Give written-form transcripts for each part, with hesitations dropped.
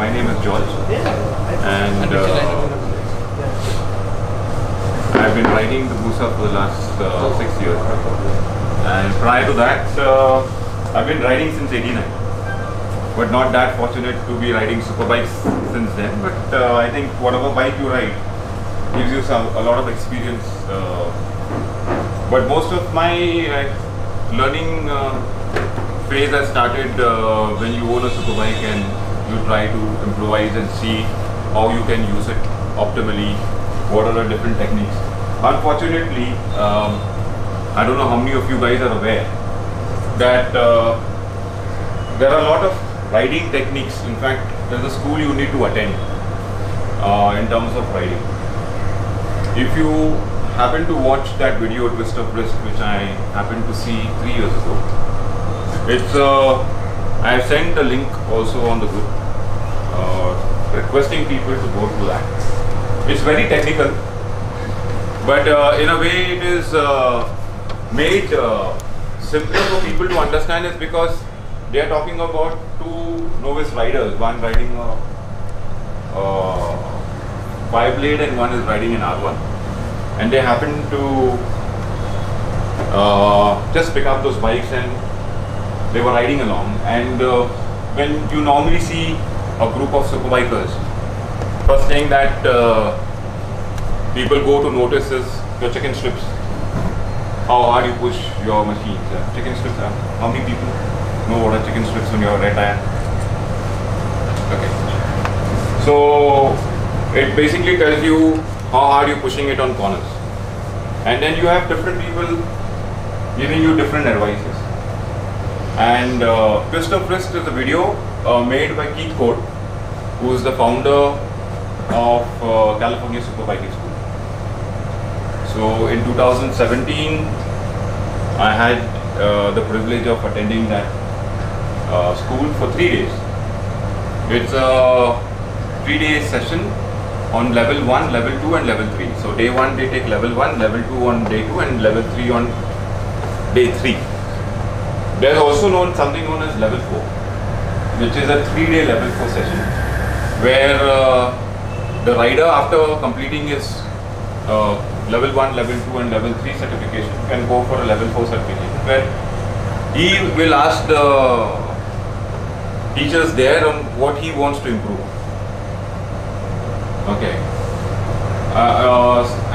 My name is George, and I've been riding the Hayabusa for the last 6 years. And prior to that, I've been riding since '89, but not that fortunate to be riding superbikes since then. But I think whatever bike you ride gives you a lot of experience. But most of my learning phase has started when you own a superbike and you try to improvise and see how you can use it optimally, what are the different techniques. Unfortunately, I don't know how many of you guys are aware that there are a lot of riding techniques. In fact, there's a school you need to attend in terms of riding. If you happened to watch that video Twist of Brisk, which I happened to see 3 years ago. It's I have sent a link also on the group, requesting people to go to that. It's very technical, but in a way it is made simpler for people to understand, is because they are talking about two novice riders, one riding a 5-blade and one is riding an R1. And they happen to just pick up those bikes and they were riding along. And when you normally see a group of superbikers, first thing that people go to notice is your chicken strips. How hard you push your machines. Chicken strips, how many people know what are chicken strips when you're a red tire? Okay. So it basically tells you how hard you pushing it on corners, and then you have different people giving you different advices. And Twist of Brisk is a video made by Keith Code, who is the founder of California Superbiking School. So in 2017, I had the privilege of attending that school for 3 days. It's a 3-day session on level 1, level 2 and level 3. So day 1 they take level 1, level 2 on day 2 and level 3 on day 3. There is also something known as level 4, which is a 3-day level 4 session, where the rider, after completing his level 1, level 2 and level 3 certification, can go for a level 4 certification, where he will ask the teachers there on what he wants to improve. Okay.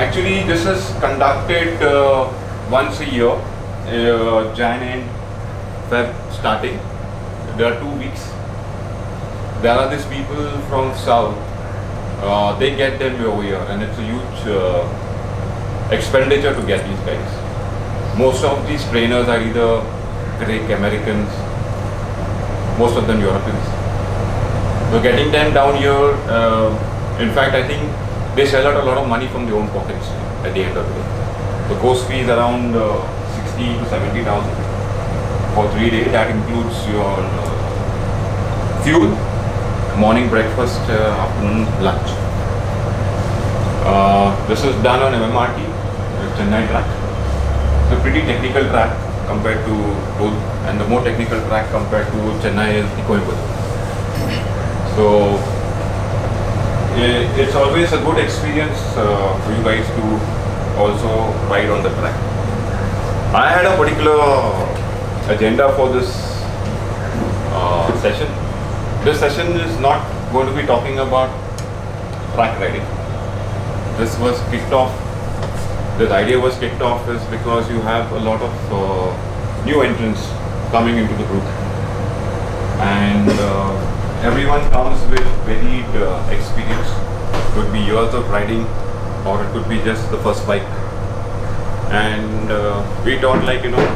Actually, this is conducted once a year, Jan and Feb starting. There are 2 weeks. There are these people from South. They get them over here, and it's a huge expenditure to get these guys. Most of these trainers are either Greek Americans, most of them Europeans. So getting them down here. In fact, I think they shell out a lot of money from their own pockets at the end of the day. The course fee is around 60 to 70,000 for 3 days. That includes your fuel, morning breakfast, afternoon lunch. This is done on MMRT, Chennai track. It's a pretty technical track compared to Road, and the more technical track compared to Chennai is the Coimbatore. So it's always a good experience for you guys to also ride on the track. I had a particular agenda for this session. This session is not going to be talking about track riding. This was kicked off, this idea was kicked off is because you have a lot of new entrants coming into the group, and everyone comes with varied experience. Could be years of riding, or it could be just the first bike. And we thought, like, you know,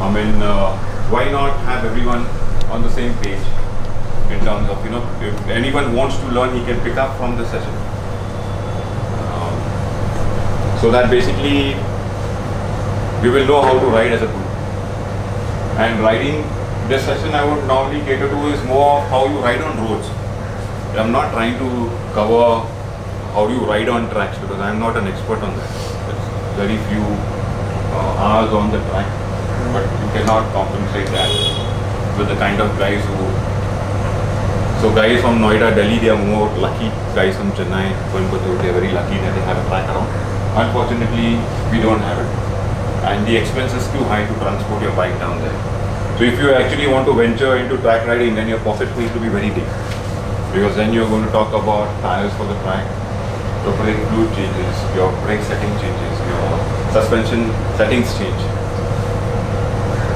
I mean, why not have everyone on the same page in terms of, you know, if anyone wants to learn, he can pick up from the session. So that basically we will know how to ride as a group. And riding, this session I would normally cater to is more of how you ride on roads. I am not trying to cover how you ride on tracks, because I am not an expert on that. It's very few hours on the track, but you cannot compensate that with the kind of guys who. So So guys from Noida, Delhi, they are more lucky. Guys from Chennai, Coimbatore, they are very lucky that they have a bike around. Unfortunately, we don't have it. And the expense is too high to transport your bike down there. So if you actually want to venture into track riding, then your pocket needs to be very big. Because then you're going to talk about tires for the track, your brake fluid changes, your brake setting changes, your suspension settings change.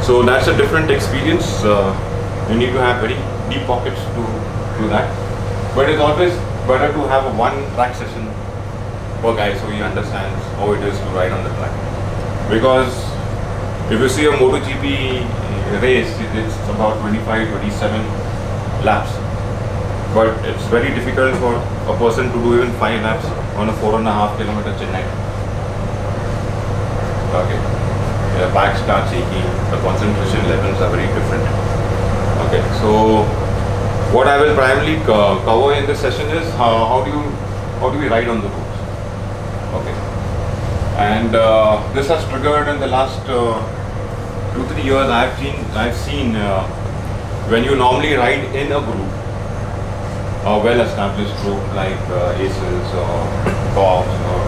So that's a different experience. You need to have very deep pockets to do that. But it's always better to have one track session for guys so he understands how it is to ride on the track. Because if you see a MotoGP race, it's about 25-27 laps. But it's very difficult for a person to do even 5 laps on a 4.5 kilometer Chennai. Okay. The back starts shaking, the concentration levels are very different. Okay, so what I will primarily cover in this session is how do we ride on the roads. Okay. And this has triggered in the last 2-3 years. I've seen when you normally ride in a group, a well-established group like Aces or Bops, or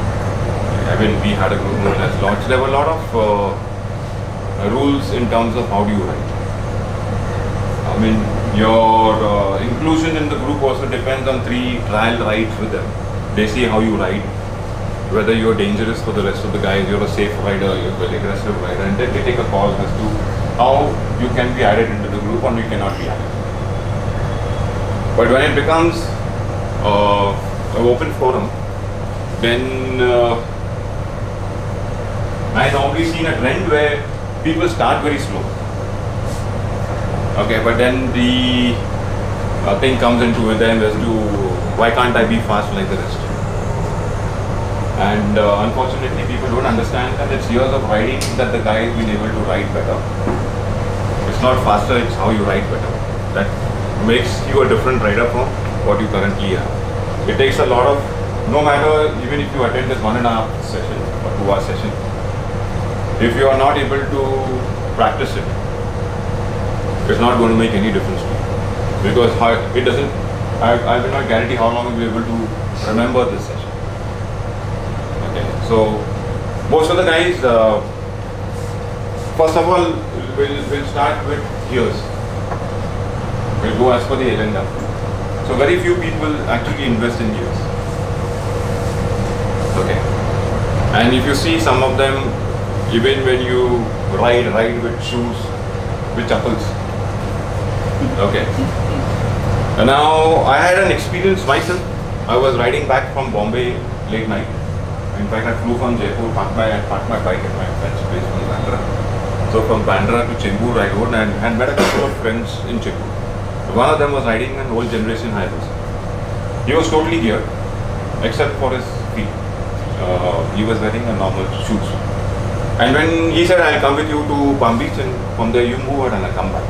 I mean, we had a group known as Lodge. There were a lot of rules in terms of how do you ride. I mean, your inclusion in the group also depends on 3 trial rides with them. They see how you ride, whether you're dangerous for the rest of the guys, you're a safe rider, you're an aggressive rider, and then they take a call as to how you can be added into the group or you cannot be added. But when it becomes an open forum, then I've normally seen a trend where people start very slow. Okay, but then the thing comes into them as to why can't I be fast like the rest? And unfortunately, people don't understand that it's years of riding that the guy has been able to ride better. It's not faster; it's how you ride better. That makes you a different rider from what you currently are. It takes a lot of, no matter even if you attend this 1.5 session or 2-hour session, if you are not able to practice it, it's not going to make any difference to you. Because it doesn't, I will not guarantee how long you'll be able to remember this session. Okay, so most of the guys, first of all, will start with years. We'll go as per the agenda. So very few people actually invest in years. Okay. And if you see some of them, even when you ride with shoes, with chappals. Okay. And now I had an experience myself. I was riding back from Bombay late night. In fact, I flew from Jaipur, parked my bike at my friend's place from Bandra. So from Bandra to Chembur I rode and met a couple of friends in Chembur. One of them was riding an old generation Hayabusa. He was totally geared, except for his feet. He was wearing a normal shoes. And when he said, I'll come with you to Palm Beach and from there you move out and I'll come back.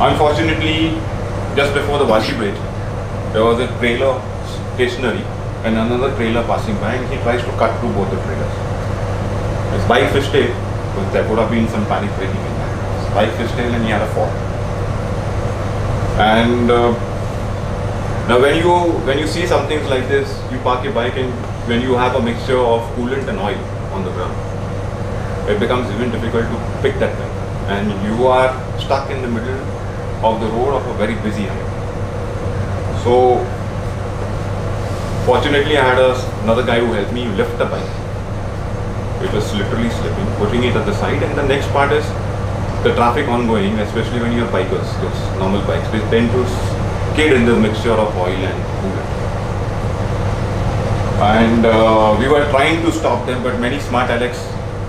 Unfortunately, just before the Vashi bridge, there was a trailer stationary and another trailer passing by and he tries to cut through both the trailers. His bike fishtailed, because there would have been some panic breaking in that. His bike fishtailed and he had a fall. And now when you see some things like this, you park your bike and when you have a mixture of coolant and oil on the ground, it becomes even difficult to pick that bike. And you are stuck in the middle of the road of a very busy highway. So fortunately I had another guy who helped me lift the bike. It was literally slipping, putting it at the side, and the next part is the traffic ongoing, especially when you're bikers, those normal bikes, they tend to skid in the mixture of oil and coolant. And we were trying to stop them, but many smart Alex,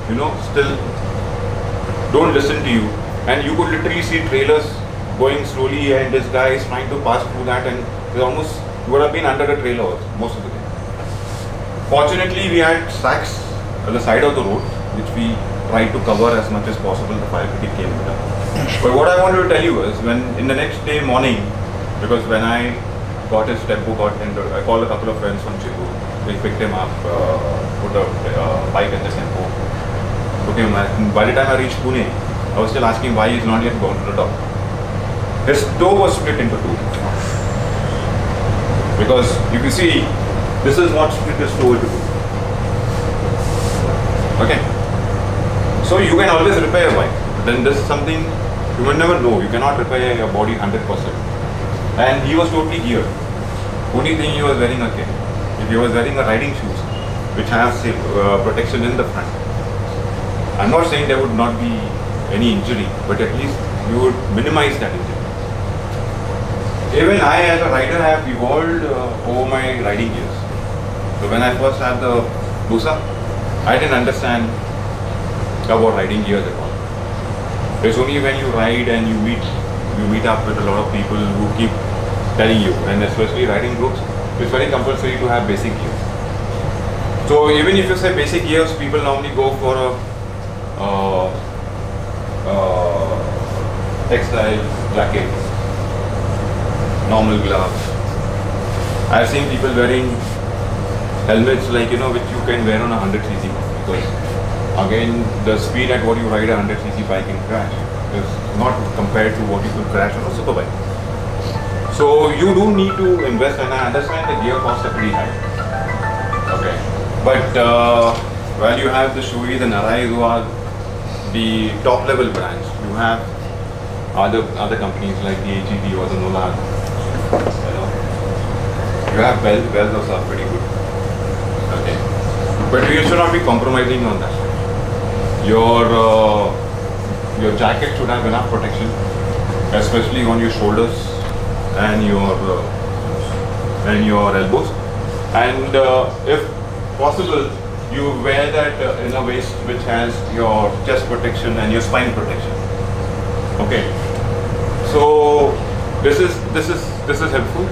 you know, still don't listen to you. And you could literally see trailers going slowly, and this guy is trying to pass through that, and they almost would have been under the trailer most of the time. Fortunately, we had sacks on the side of the road, which we tried to cover as much as possible. The fire brigade came with us. But what I wanted to tell you is, when in the next day morning, because when I got his tempo got entered, I called a couple of friends from Cebu. We picked him up, put a bike in the tempo, took him. By the time I reached Pune, I was still asking why he's not yet gone to the doctor. This toe was split into two. Because you can see, this is what split this toe into two. Okay. So you can always repair a bike. Then this is something you will never know. You cannot repair your body 100%. And he was totally geared. Only thing he was wearing a cane. If he was wearing a riding shoes, which have protection in the front. I'm not saying there would not be any injury, but at least you would minimize that injury. Even I, as a rider, have evolved over my riding years. So when I first had the Busa, I didn't understand about riding gears at all. It's only when you ride and you meet up with a lot of people who keep telling you, and especially riding groups, it's very compulsory to have basic gears. So even if you say basic gears, people normally go for a textile jacket, normal gloves. I have seen people wearing helmets like, you know, which you can wear on a 100cc, because again the speed at what you ride a 100cc bike and crash is not compared to what you could crash on a superbike. So you do need to invest, and I understand the gear costs are pretty high. Okay, but while you have the Shoei, the Narai, who are the top level brands, you have other companies like the AGV or the Nolan. You have Bells also are pretty good. Okay, but you should not be compromising on that. Your jacket should have enough protection, especially on your shoulders and your elbows. And if possible, you wear that in a waist which has your chest protection and your spine protection. Okay, so this is helpful.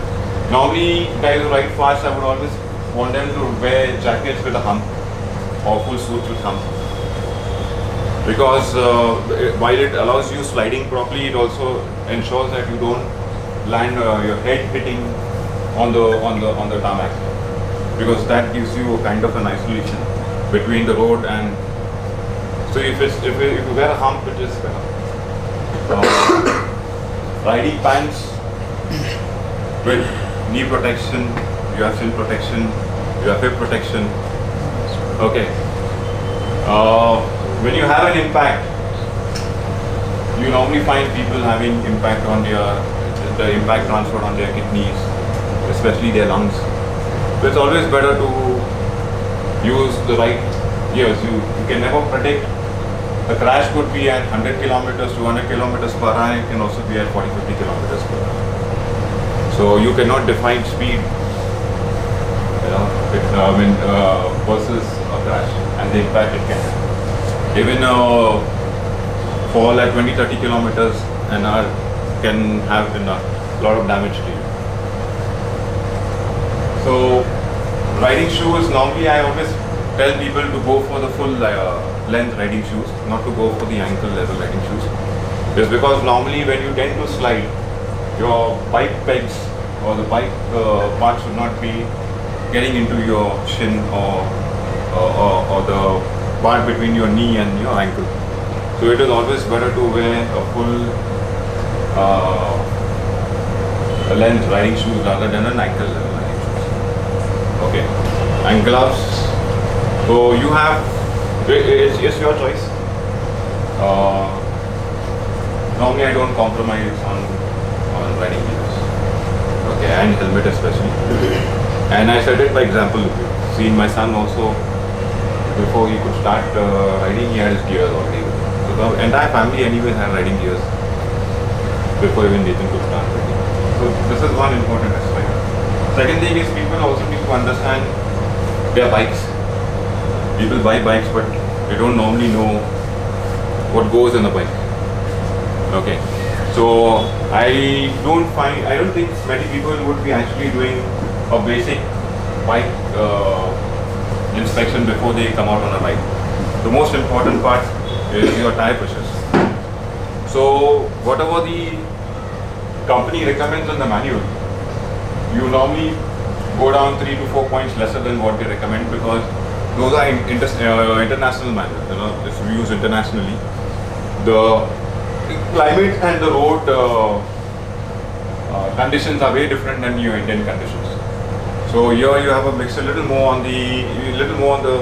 Normally, guys who ride fast, I would always want them to wear jackets with a hump or full suits with hump, because while it allows you sliding properly, it also ensures that you don't land your head hitting on the tarmac. Because that gives you a kind of an isolation between the road and, so if you wear a hump, it is better. Riding pants with knee protection, you have shin protection, you have hip protection. Okay. When you have an impact, you normally find people having impact on the impact transferred on their kidneys, especially their lungs. But it's always better to use the right gears. You can never predict. The crash could be at 100 kilometers, 200 kilometers per hour. It can also be at 40, 50 kilometers per hour. So you cannot define speed, you know, versus a crash and the impact it can have. Even a fall at 20, 30 kilometers an hour can have a lot of damage to you. So riding shoes, normally I always tell people to go for the full length riding shoes, not to go for the ankle level riding shoes. Just because normally when you tend to slide, your bike pegs or the bike parts should not be getting into your shin or the part between your knee and your ankle. So it is always better to wear a full length riding shoes rather than an ankle level. Okay, and gloves. So you have, it's your choice. Normally, I don't compromise on riding gloves. Okay, and helmet especially. And I said it by example. See, my son also, before he could start riding, he had his gears already. So the entire family anyway had riding gears before even Nathan could start riding. So this is one important aspect. Second thing is, people also need to understand their bikes. People buy bikes, but they don't normally know what goes in the bike. Okay, so I don't think many people would be actually doing a basic bike inspection before they come out on a bike. The most important part is your tire pressures. So whatever the company recommends in the manual, you normally go down 3 to 4 points lesser than what they recommend, because those are international manuals. You know, it's used internationally. The climate and the road conditions are very different than your Indian conditions. So here you have a mix, a little more on the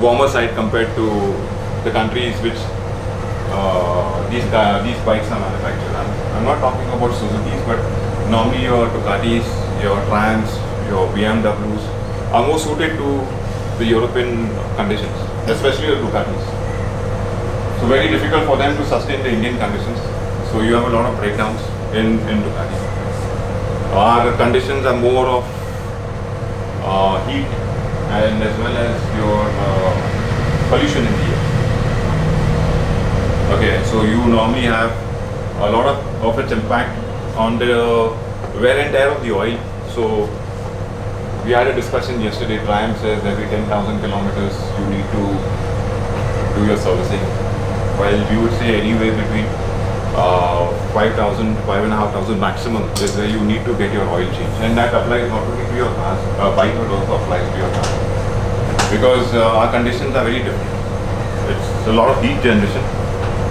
warmer side compared to the countries which these bikes are manufactured. I'm not talking about Suzuki's, but normally your Ducatis, your Triumphs, your BMWs are more suited to the European conditions, especially the Ducatis. So very difficult for them to sustain the Indian conditions. So you have a lot of breakdowns in Ducati. Our conditions are more of heat and as well as your pollution in the air. Okay, so you normally have a lot of its impact on the wear and tear of the oil. So we had a discussion yesterday. Triumph says every 10,000 kilometers you need to do your servicing. While we would say anywhere between 5,000 to 5,500 maximum is where you need to get your oil change. And that applies not only to your cars, bike, but also applies to your car. Because our conditions are very different. It's a lot of heat generation.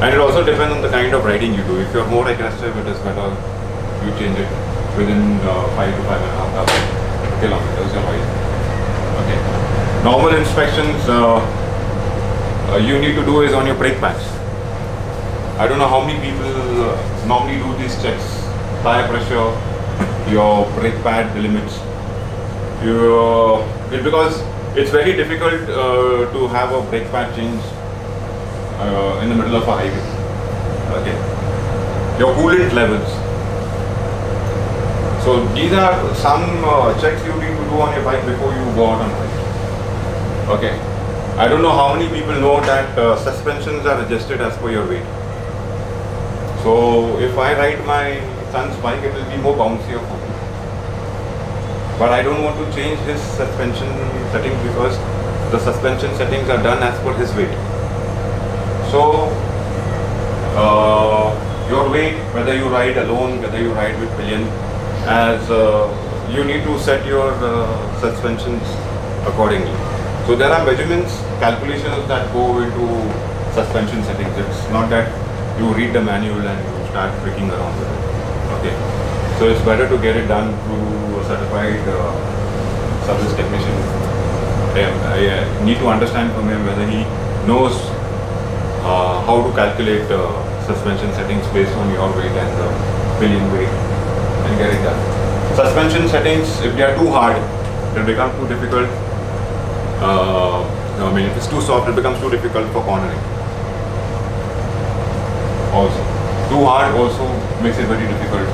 And it also depends on the kind of riding you do. If you're more aggressive, it is better you change it within 5,000 to 5,500 kilometers of oil. Okay. Normal inspections you need to do is on your brake pads. I don't know how many people normally do these checks. Tire pressure, your brake pad limits. Because it's very difficult to have a brake pad change in the middle of a highway. Okay. Your coolant levels. So these are some checks you need to do on your bike before you go out on bike. Okay. I don't know how many people know that suspensions are adjusted as per your weight. So if I ride my son's bike, it will be more bouncier for me. But I don't want to change his suspension settings because the suspension settings are done as per his weight. So, your weight, whether you ride alone, whether you ride with pillion, you need to set your suspensions accordingly. So there are measurements, calculations that go into suspension settings. It's not that you read the manual and you start freaking around with it. Okay. So it's better to get it done through a certified service technician. I need to understand from him whether he knows how to calculate suspension settings based on your weight and the pillion weight and get it done. Suspension settings, if they are too hard, it becomes too difficult. I mean, if it's too soft, it becomes too difficult for cornering. Also, too hard also makes it very difficult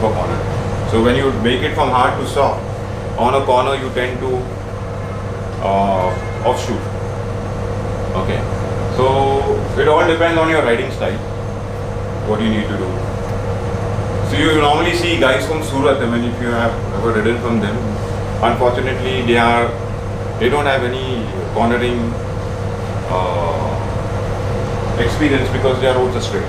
for cornering. So when you make it from hard to soft, on a corner you tend to offshoot. Okay. So it all depends on your riding style, what you need to do. So you normally see guys from Surat. I mean, if you have ever ridden from them, unfortunately they don't have any cornering experience because their roads are straight.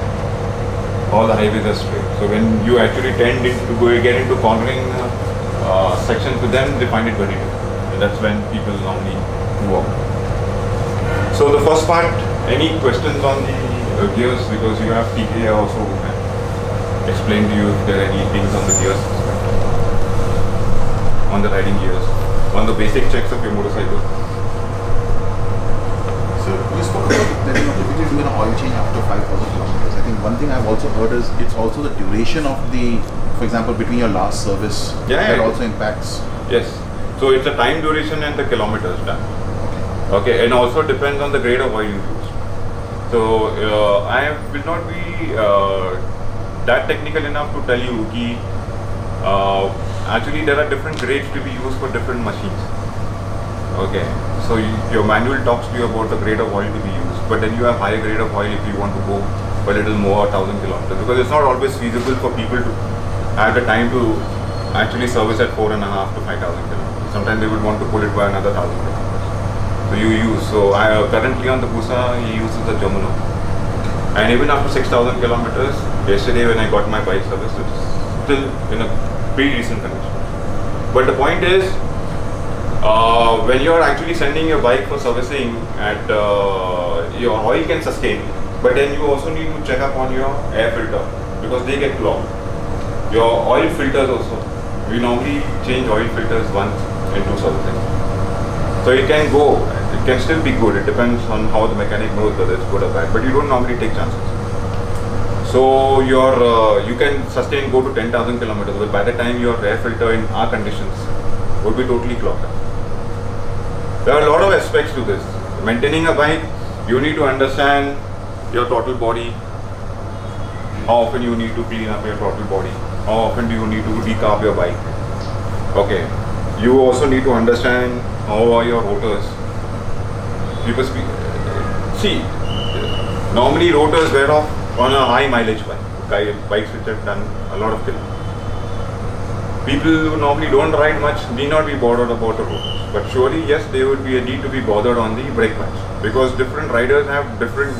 All the highways are straight. So when you actually get into cornering sections with them, they find it very difficult. And that's when people normally walk. So the first part. Any questions on the gears, because you have TK also who can explain to you if there are any things on the gears, on the riding gears, on the basic checks of your motorcycle. So you spoke about that typically doing an oil change after 5,000 kilometers. I think one thing I've also heard is it's also the duration of the, for example, between your last service, that also impacts. Yes. So it's the time duration and the kilometers done. Okay. Okay, and also depends on the grade of oil you use. So I will not be that technical enough to tell you that actually there are different grades to be used for different machines. Okay, so your manual talks to you about the grade of oil to be used, but then you have higher grade of oil if you want to go a little more, 1,000 kilometers, because it's not always feasible for people to have the time to actually service at 4,500 to 5,000 kilometers. Sometimes they would want to pull it by another 1,000 kilometers. So you use, so currently on the Busa, he uses the German oil. And even after 6,000 kilometers, yesterday when I got my bike service, it's still in a pretty decent condition. But the point is, when you are actually sending your bike for servicing, your oil can sustain, but then you also need to check up on your air filter because they get clogged. Your oil filters also, we normally change oil filters once and do something. So it can go, it can still be good, it depends on how the mechanic knows whether it's good or bad, but you don't normally take chances. So your, you can sustain go to 10,000 kilometers, but by the time your air filter in our conditions would be totally clogged up. There are a lot of aspects to this. Maintaining a bike, you need to understand your throttle body, how often you need to clean up your throttle body, how often do you need to decarb your bike. Okay, you also need to understand how are your rotors. People speak, see, normally rotors wear off on a high mileage bike, bikes which have done a lot of killing. People who normally don't ride much need not be bothered about the rotors, but surely yes, they would be a need to be bothered on the brake pads, because different riders have different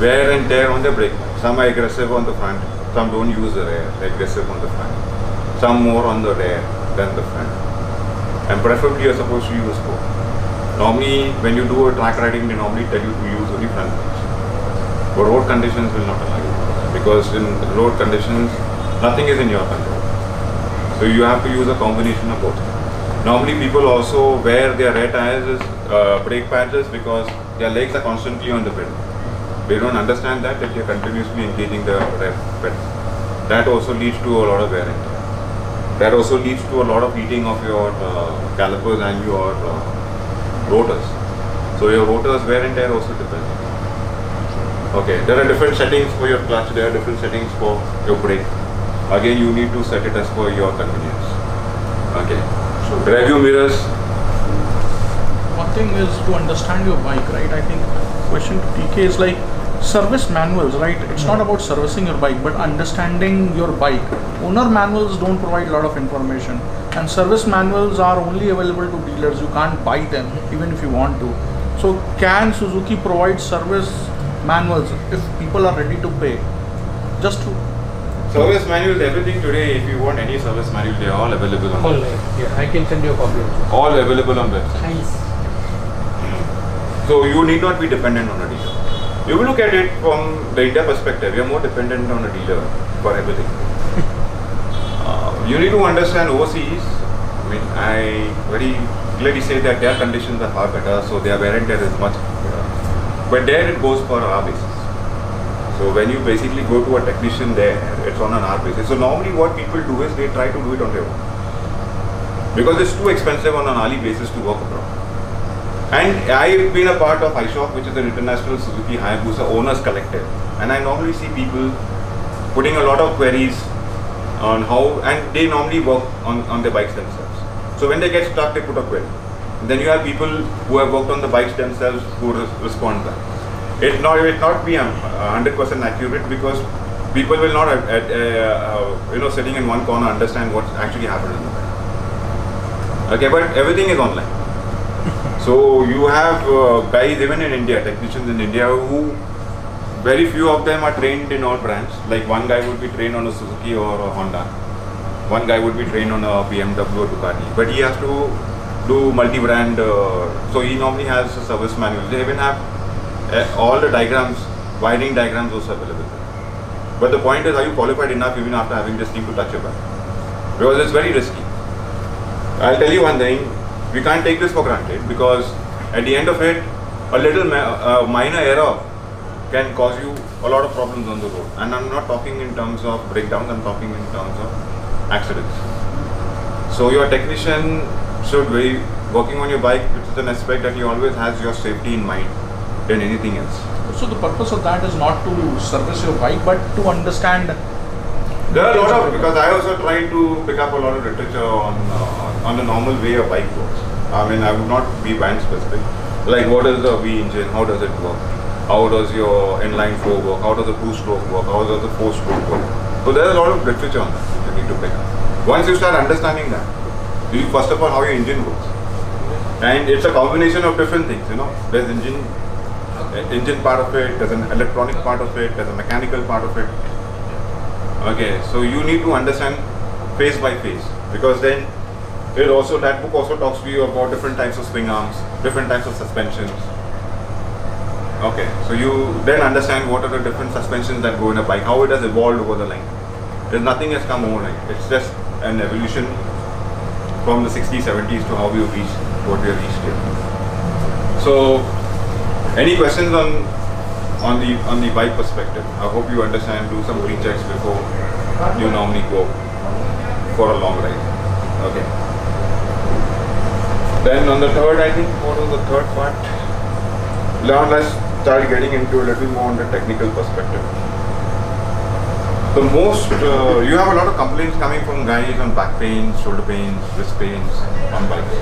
wear and tear on the brake pads. Some are aggressive on the front, some don't use the rear, they're aggressive on the front, some more on the rear than the front, and preferably you're supposed to use both. Normally when you do a track riding, they normally tell you to use only front brakes, but road conditions will not allow you, because in road conditions nothing is in your control. So you have to use a combination of both. Normally people also wear their rear tires, brake pads, because their legs are constantly on the pedal. They don't understand that they are continuously engaging the rear pedal. That also leads to a lot of wear and tear. That also leads to a lot of heating of your calipers and your rotors. So your rotors wear and tear also depends. Okay, there are different settings for your clutch, there are different settings for your brake. Again, you need to set it as per your convenience. Okay. So rearview mirrors. One thing is to understand your bike, right? I think question to TK is like service manuals, right? It's not about servicing your bike, but understanding your bike. Owner manuals don't provide a lot of information, and service manuals are only available to dealers. You can't buy them, even if you want to. So can Suzuki provide service manuals if people are ready to pay? Just to service manuals, everything today, if you want any service manual, they are all available on website. Yeah, I can send you a copy. All available on website. Nice. So you need not be dependent on a dealer. You will look at it from the India perspective, you are more dependent on a dealer for everything. You need to understand overseas, I mean, I very clearly say that their conditions are far better, so their wear and tear is much better. But there it goes for our basis. So when you basically go to a technician there, it's on an hour basis. So normally what people do is they try to do it on their own, because it's too expensive on an hourly basis to work abroad. And I've been a part of iShop, which is an international Suzuki Hayabusa owners collective. And I normally see people putting a lot of queries on how, and they normally work on their bikes themselves. So when they get stuck, they put a query. And then you have people who have worked on the bikes themselves who respond back. It will not be 100% accurate, because people will not, you know, sitting in one corner understand what actually happened in the bike. Okay, but everything is online. So you have guys even in India, technicians in India, who very few of them are trained in all brands. Like one guy would be trained on a Suzuki or a Honda. One guy would be trained on a BMW or Ducati, but he has to do multi-brand. So he normally has a service manual. They even have all the diagrams, wiring diagrams also available. But the point is, are you qualified enough even after having this thing to touch your bike? Because it's very risky. I'll tell you one thing, we can't take this for granted, because at the end of it, a little minor error can cause you a lot of problems on the road. And I'm not talking in terms of breakdowns, I'm talking in terms of accidents. So your technician should be working on your bike, which is an aspect that he always has your safety in mind than anything else. So the purpose of that is not to service your bike, but to understand. There are a lot of, because I also try to pick up a lot of literature on the normal way a bike works. I mean, I would not be band specific. Like what is the V engine? How does it work? How does your inline four work? How does the two-stroke work? How does the four-stroke work? So there is a lot of literature on that which you need to pick up. Once you start understanding that, you first of all how your engine works, and it's a combination of different things. You know, there's engine part of it, there's an electronic part of it, there's a mechanical part of it. Okay, so you need to understand phase by phase, because then it also, that book also talks to you about different types of swing arms, different types of suspensions. Okay, so you then understand what are the different suspensions that go in a bike, how it has evolved over the line. There's nothing has come overnight. It's just an evolution from the 60s, 70s to how we have reached what we have reached here. So, any questions on the bike perspective? I hope you understand. Do some pre-checks before you normally go for a long ride. Okay. Then on the third, I think, what was the third part? Now let's start getting into a little more on the technical perspective. The most, you have a lot of complaints coming from guys on back pains, shoulder pains, wrist pains on bikes.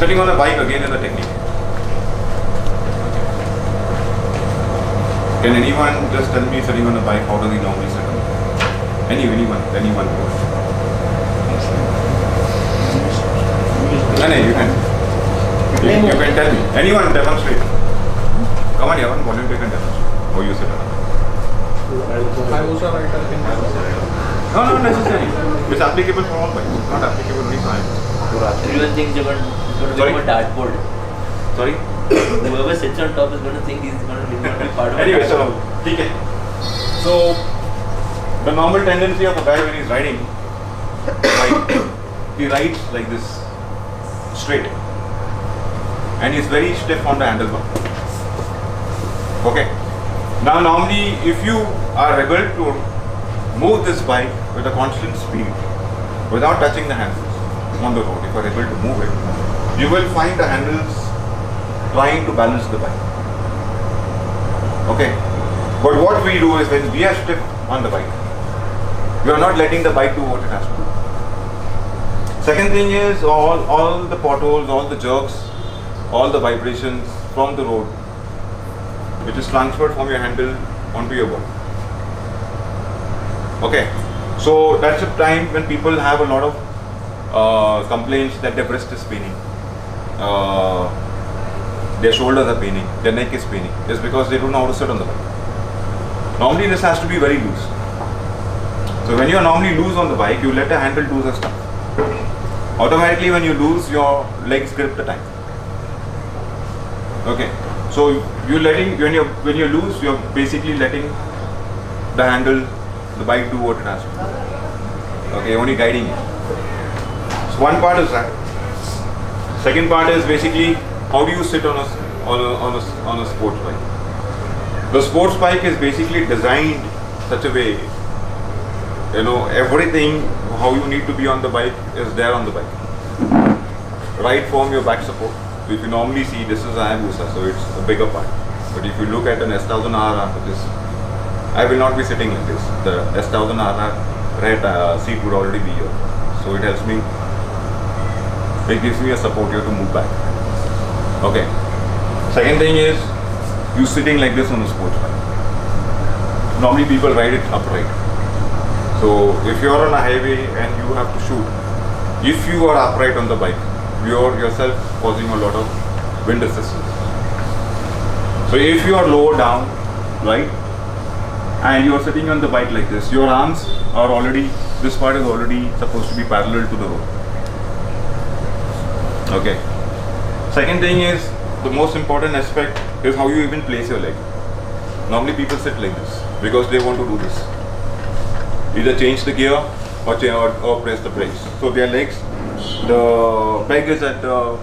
Sitting on a bike again is a technique. Can anyone just tell me, sitting on a bike, how does he normally sit on? Anyone goes. No, you can. You can tell me. Anyone demonstrate. Come on, you have one volunteer can demonstrate. How you sit on? Hayabusa rider. No, not necessary. It's applicable for all bikes. Not applicable only for Hayabusa. Everyone thinks you're going to become a dartboard. Sorry? Whoever sits on top is going to think he's going to be part of it. Anyway, so, okay. So, the normal tendency of a guy when he's riding, he rides like this. Straight, and it's very stiff on the handlebar. Okay, now normally if you are able to move this bike with a constant speed without touching the handles on the road, if you are able to move it, you will find the handles trying to balance the bike. Okay, but what we do is when we are stiff on the bike, we are not letting the bike do what it has to do. Second thing is all the potholes, all the jerks, all the vibrations from the road, it is transferred from your handle onto your body. Okay, so that's a time when people have a lot of complaints that their wrist is paining, their shoulders are paining, their neck is paining, just because they don't know how to sit on the bike. Normally this has to be very loose. So when you are normally loose on the bike, you let the handle do the stuff. Automatically when you lose, your legs grip the tank. Okay, so you're letting, when you lose, you're basically letting the handle, the bike do what it has to do. Okay, only guiding it. So one part is that. Second part is basically how do you sit on a sports bike. The sports bike is basically designed such a way, you know, everything how you need to be on the bike is there on the bike. Right form, your back support. If you normally see, this is a Hayabusa, so it's a bigger part. But if you look at an S1000RR, this, I will not be sitting like this. The S1000RR red seat would already be here. So it helps me, it gives me a support here to move back. Okay. Second thing is, you sitting like this on a sports bike. Normally people ride it upright. So if you are on a highway and you have to shoot, if you are upright on the bike, you are yourself causing a lot of wind resistance. So if you are lower down, right, and you are sitting on the bike like this, your arms are already, this part is already supposed to be parallel to the road. Okay. Second thing is, the most important aspect is how you even place your leg. Normally people sit like this because they want to do this. Either change the gear or press the brakes. So their legs, the peg is at the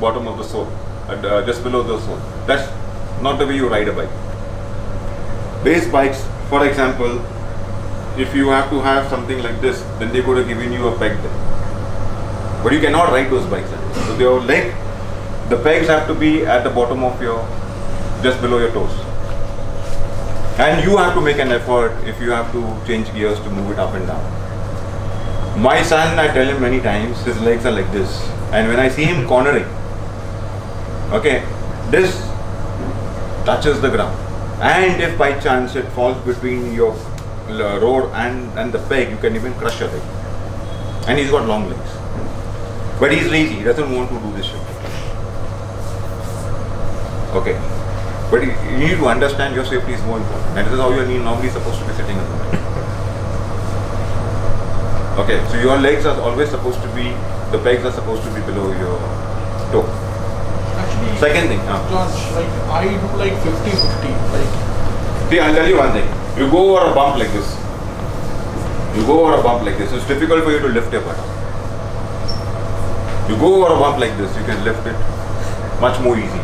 bottom of the sole, at the, just below the sole. That's not the way you ride a bike. Race bikes, for example, if you have to have something like this, then they could have given you a peg there. But you cannot ride those bikes. So your leg, the pegs have to be at the bottom of your, just below your toes. And you have to make an effort if you have to change gears to move it up and down. My son, I tell him many times, his legs are like this. And when I see him cornering, okay, this touches the ground. And if by chance it falls between your road and the peg, you can even crush your leg. And he's got long legs. But he's lazy, he doesn't want to do this shit. Okay. But you need to understand your safety is more important, and this is how you are normally supposed to be sitting on the bike. Okay, so your legs are always supposed to be, the pegs are supposed to be below your toe. Actually, second thing, George, like I do like 50-50. Like, see, I'll tell you one thing. You go over a bump like this. You go over a bump like this. It's difficult for you to lift your butt. You go over a bump like this. You can lift it much more easy.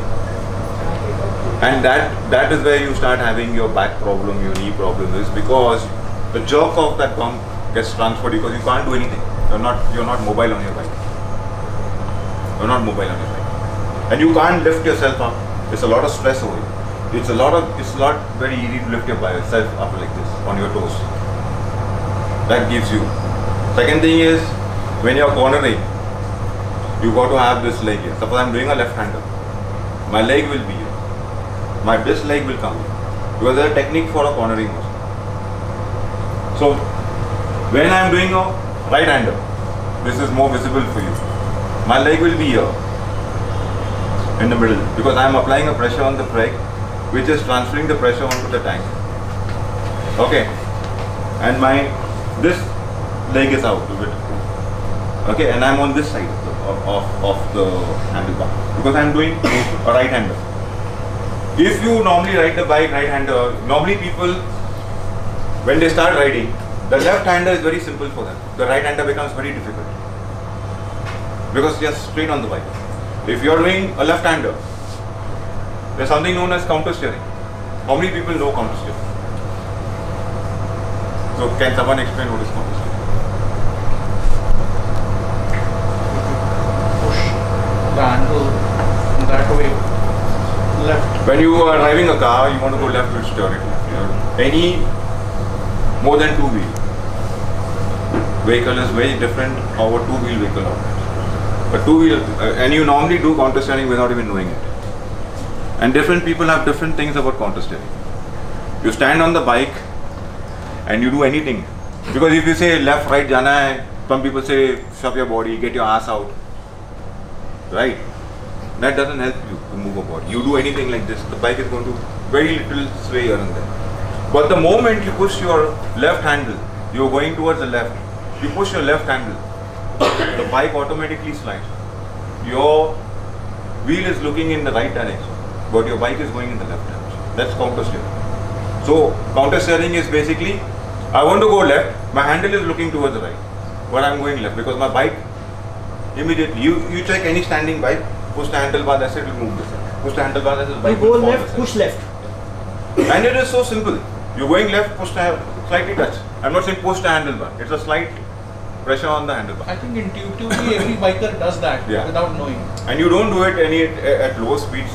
And that is where you start having your back problem, your knee problem, is because the jerk of that bump gets transferred because you can't do anything. You're not mobile on your bike. You're not mobile on your bike, and you can't lift yourself up. There's a lot of stress over you. It's not very easy to lift yourself up like this on your toes. That gives you. Second thing is, when you're cornering, you got to have this leg here. Suppose I'm doing a left hander, my leg will be here. This leg will come here because there's a technique for a cornering also. So when I'm doing a right hander, this is more visible for you. My leg will be here in the middle because I'm applying a pressure on the brake, which is transferring the pressure onto the tank. Okay, and my this leg is out a bit. Okay, and I'm on this side of the handlebar because I'm doing a right hander. If you normally ride the bike right-hander, normally people, when they start riding, the left-hander is very simple for them. The right-hander becomes very difficult because they are straight on the bike. If you are doing a left-hander, there is something known as counter-steering. How many people know counter-steering? So can someone explain what is counter-steering? Push the handle that way. Left. When you are driving a car, you want to go left, you'll steer it left. Any more than two-wheel vehicle is very different how a two-wheel vehicle operates. A two-wheel, and you normally do countersteering without even knowing it. And different people have different things about countersteering. You stand on the bike and you do anything. Because if you say left, right, jana hai, some people say shove your body, get your ass out. Right? That doesn't help you to move about. You do anything like this, the bike is going to very little sway here and there. But the moment you push your left handle, you are going towards the left. You push your left handle, the bike automatically slides. Your wheel is looking in the right direction, but your bike is going in the left direction. That's countersteering. So countersteering is basically, I want to go left, my handle is looking towards the right, but I am going left because my bike immediately. You check any standing bike. Push the handlebar, that's it, will move this side. Push the handlebar, that's it, bike will go left, push left. And it is so simple. You're going left, push the slightly touch. I'm not saying push the handlebar. It's a slight pressure on the handlebar. I think intuitively every biker does that without knowing. And you don't do it at low speeds.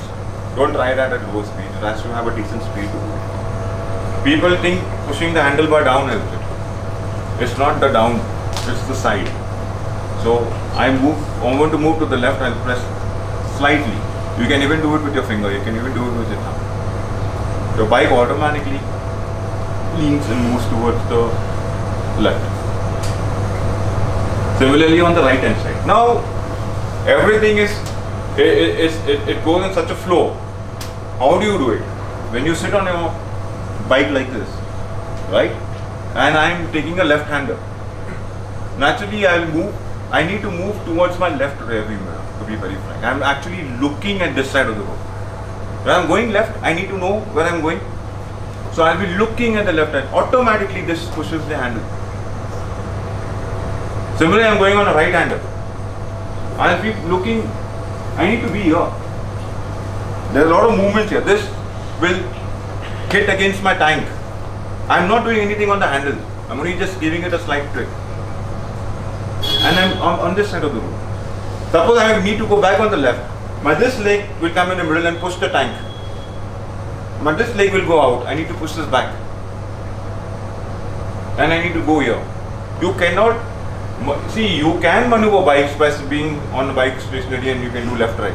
Don't try that at low speeds. It has to have a decent speed to do it. People think pushing the handlebar down helps it. It's not the down, it's the side. So I'm going to move to the left, I'll press slightly. You can even do it with your finger, you can even do it with your thumb. Your bike automatically leans and moves towards the left. Similarly on the right hand side. Now everything it goes in such a flow. How do you do it? When you sit on your bike like this, right? And I am taking a left hander. Naturally I need to move towards my left rearview mirror. Be very frank, I'm actually looking at this side of the road. When I'm going left, I need to know where I'm going. So I'll be looking at the left hand. Automatically this pushes the handle. Similarly, I'm going on a right hander. I'll be looking, I need to be here. There's a lot of movement here. This will hit against my tank. I'm not doing anything on the handle. I'm only just giving it a slight trick. And I'm on this side of the road. Suppose I need to go back on the left. My this leg will come in the middle and push the tank. My this leg will go out. I need to push this back. And I need to go here. You cannot, see, you can maneuver bikes by being on the bike stationary and you can do left, right.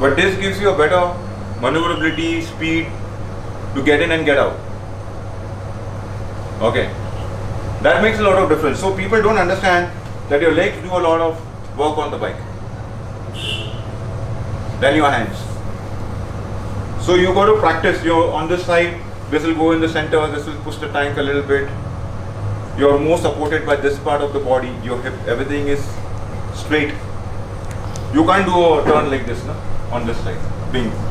But this gives you a better maneuverability, speed to get in and get out. Okay. That makes a lot of difference. So people don't understand that your legs do a lot of work on the bike. Then your hands. So you got to practice. You're on this side, this will go in the center, this will push the tank a little bit. You're more supported by this part of the body, your hip, everything is straight. You can't do a turn like this, no? On this side.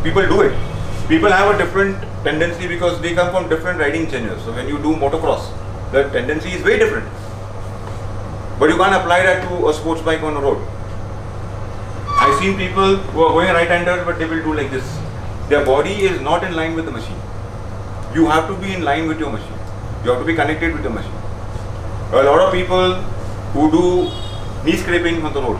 People do it. People have a different tendency because they come from different riding channels. So when you do motocross, the tendency is very different. But you can't apply that to a sports bike on the road. I've seen people who are going right-handers, but they will do like this. Their body is not in line with the machine. You have to be in line with your machine. You have to be connected with the machine. A lot of people who do knee scraping on the road.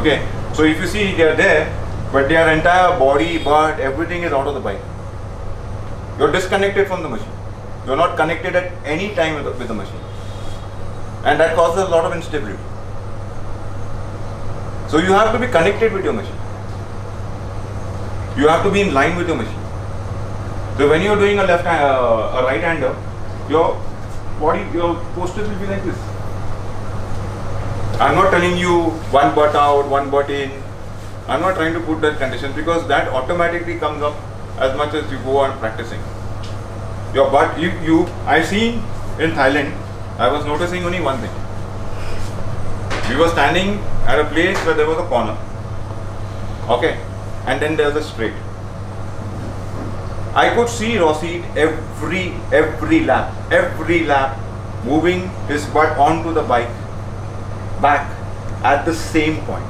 Okay, so if you see, they are there, but their entire body, butt, everything is out of the bike. You're disconnected from the machine. You're not connected at any time with the machine. And that causes a lot of instability. So you have to be connected with your machine. You have to be in line with your machine. So when you're doing a right-hander, your body, your postures will be like this. I'm not telling you one butt out, one butt in. I'm not trying to put that condition because that automatically comes up as much as you go on practicing. Your butt, I've seen in Thailand, I was noticing only one thing. We were standing at a place where there was a corner, okay, and then there was a straight. I could see Rossi every lap, moving his butt onto the bike, back at the same point.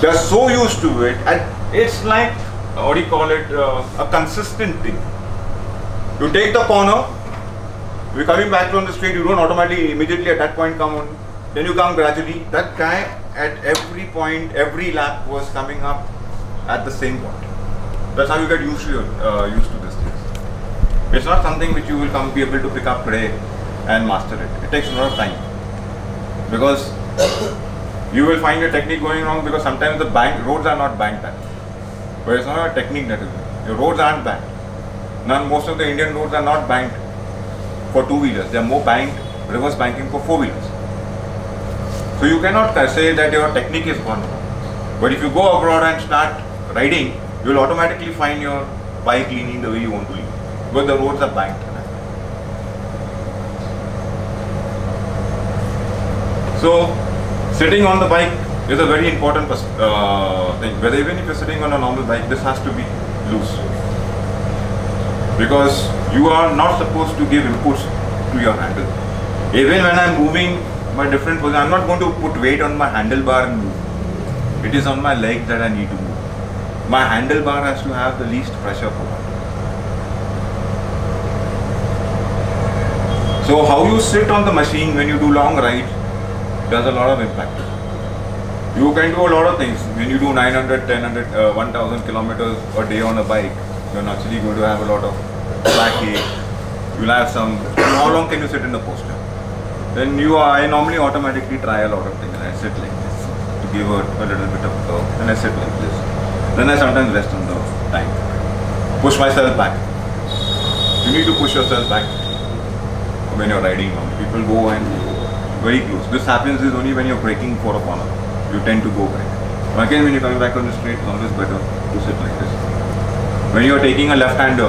They are so used to it, and it's like, what do you call it, a consistent thing. You take the corner, you're coming back from the straight, you don't automatically, immediately at that point come on, then you come gradually. That guy at every point, every lap was coming up at the same point. That's how you get used to these things. It's not something which you will be able to pick up today and master it. It takes a lot of time. Because you will find a technique going wrong because sometimes the roads are not banked at. But it's not a technique that is there. The roads aren't banked. Most of the Indian roads are not banked for two-wheelers. They are more banked, reverse banking for four-wheelers. So you cannot say that your technique is gone. But if you go abroad and start riding, you will automatically find your bike leaning the way you want to lean. Because the roads are banked. So sitting on the bike is a very important thing. Whether even if you are sitting on a normal bike, this has to be loose. Because you are not supposed to give inputs to your handle. Even when I'm moving my different position, I'm not going to put weight on my handlebar and move. It is on my leg that I need to move. My handlebar has to have the least pressure provided. So how you sit on the machine when you do long rides does a lot of impact. You can do a lot of things. When you do 900, 1000, 1000 kilometers a day on a bike, you're naturally going to have a lot of backache. You'll have some. How long can you sit in the posture? Then I normally automatically try a lot of things. I sit like this to give a little bit of curve. Then I sit like this. Then I sometimes rest on the tank. Push myself back. You need to push yourself back when you're riding long. People go and very close. This happens is only when you're braking for a corner. You tend to go back. But again, when you're coming back on the straight, it's always better to sit like this. When you are taking a left-hander,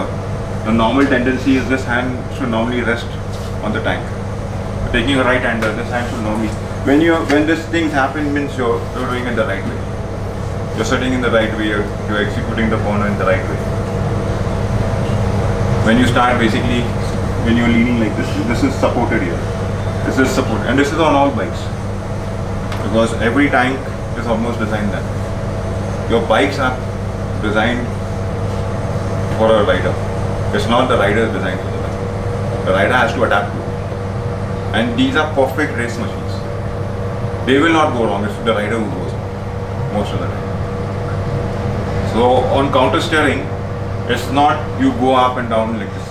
the normal tendency is this hand should normally rest on the tank. Taking a right-hander, this hand should normally... When these things happen, means you're doing it the right way. You're sitting in the right way, you're executing the corner in the right way. When you start basically, when you're leaning like this, this is supported here. This is supported, and this is on all bikes. Because every tank is almost designed that. Your bikes are designed for a rider. It's not the rider's design for the bike. The rider has to adapt to it. And these are perfect race machines. They will not go wrong. It's the rider who goes wrong most of the time. So on counter steering, it's not you go up and down like this.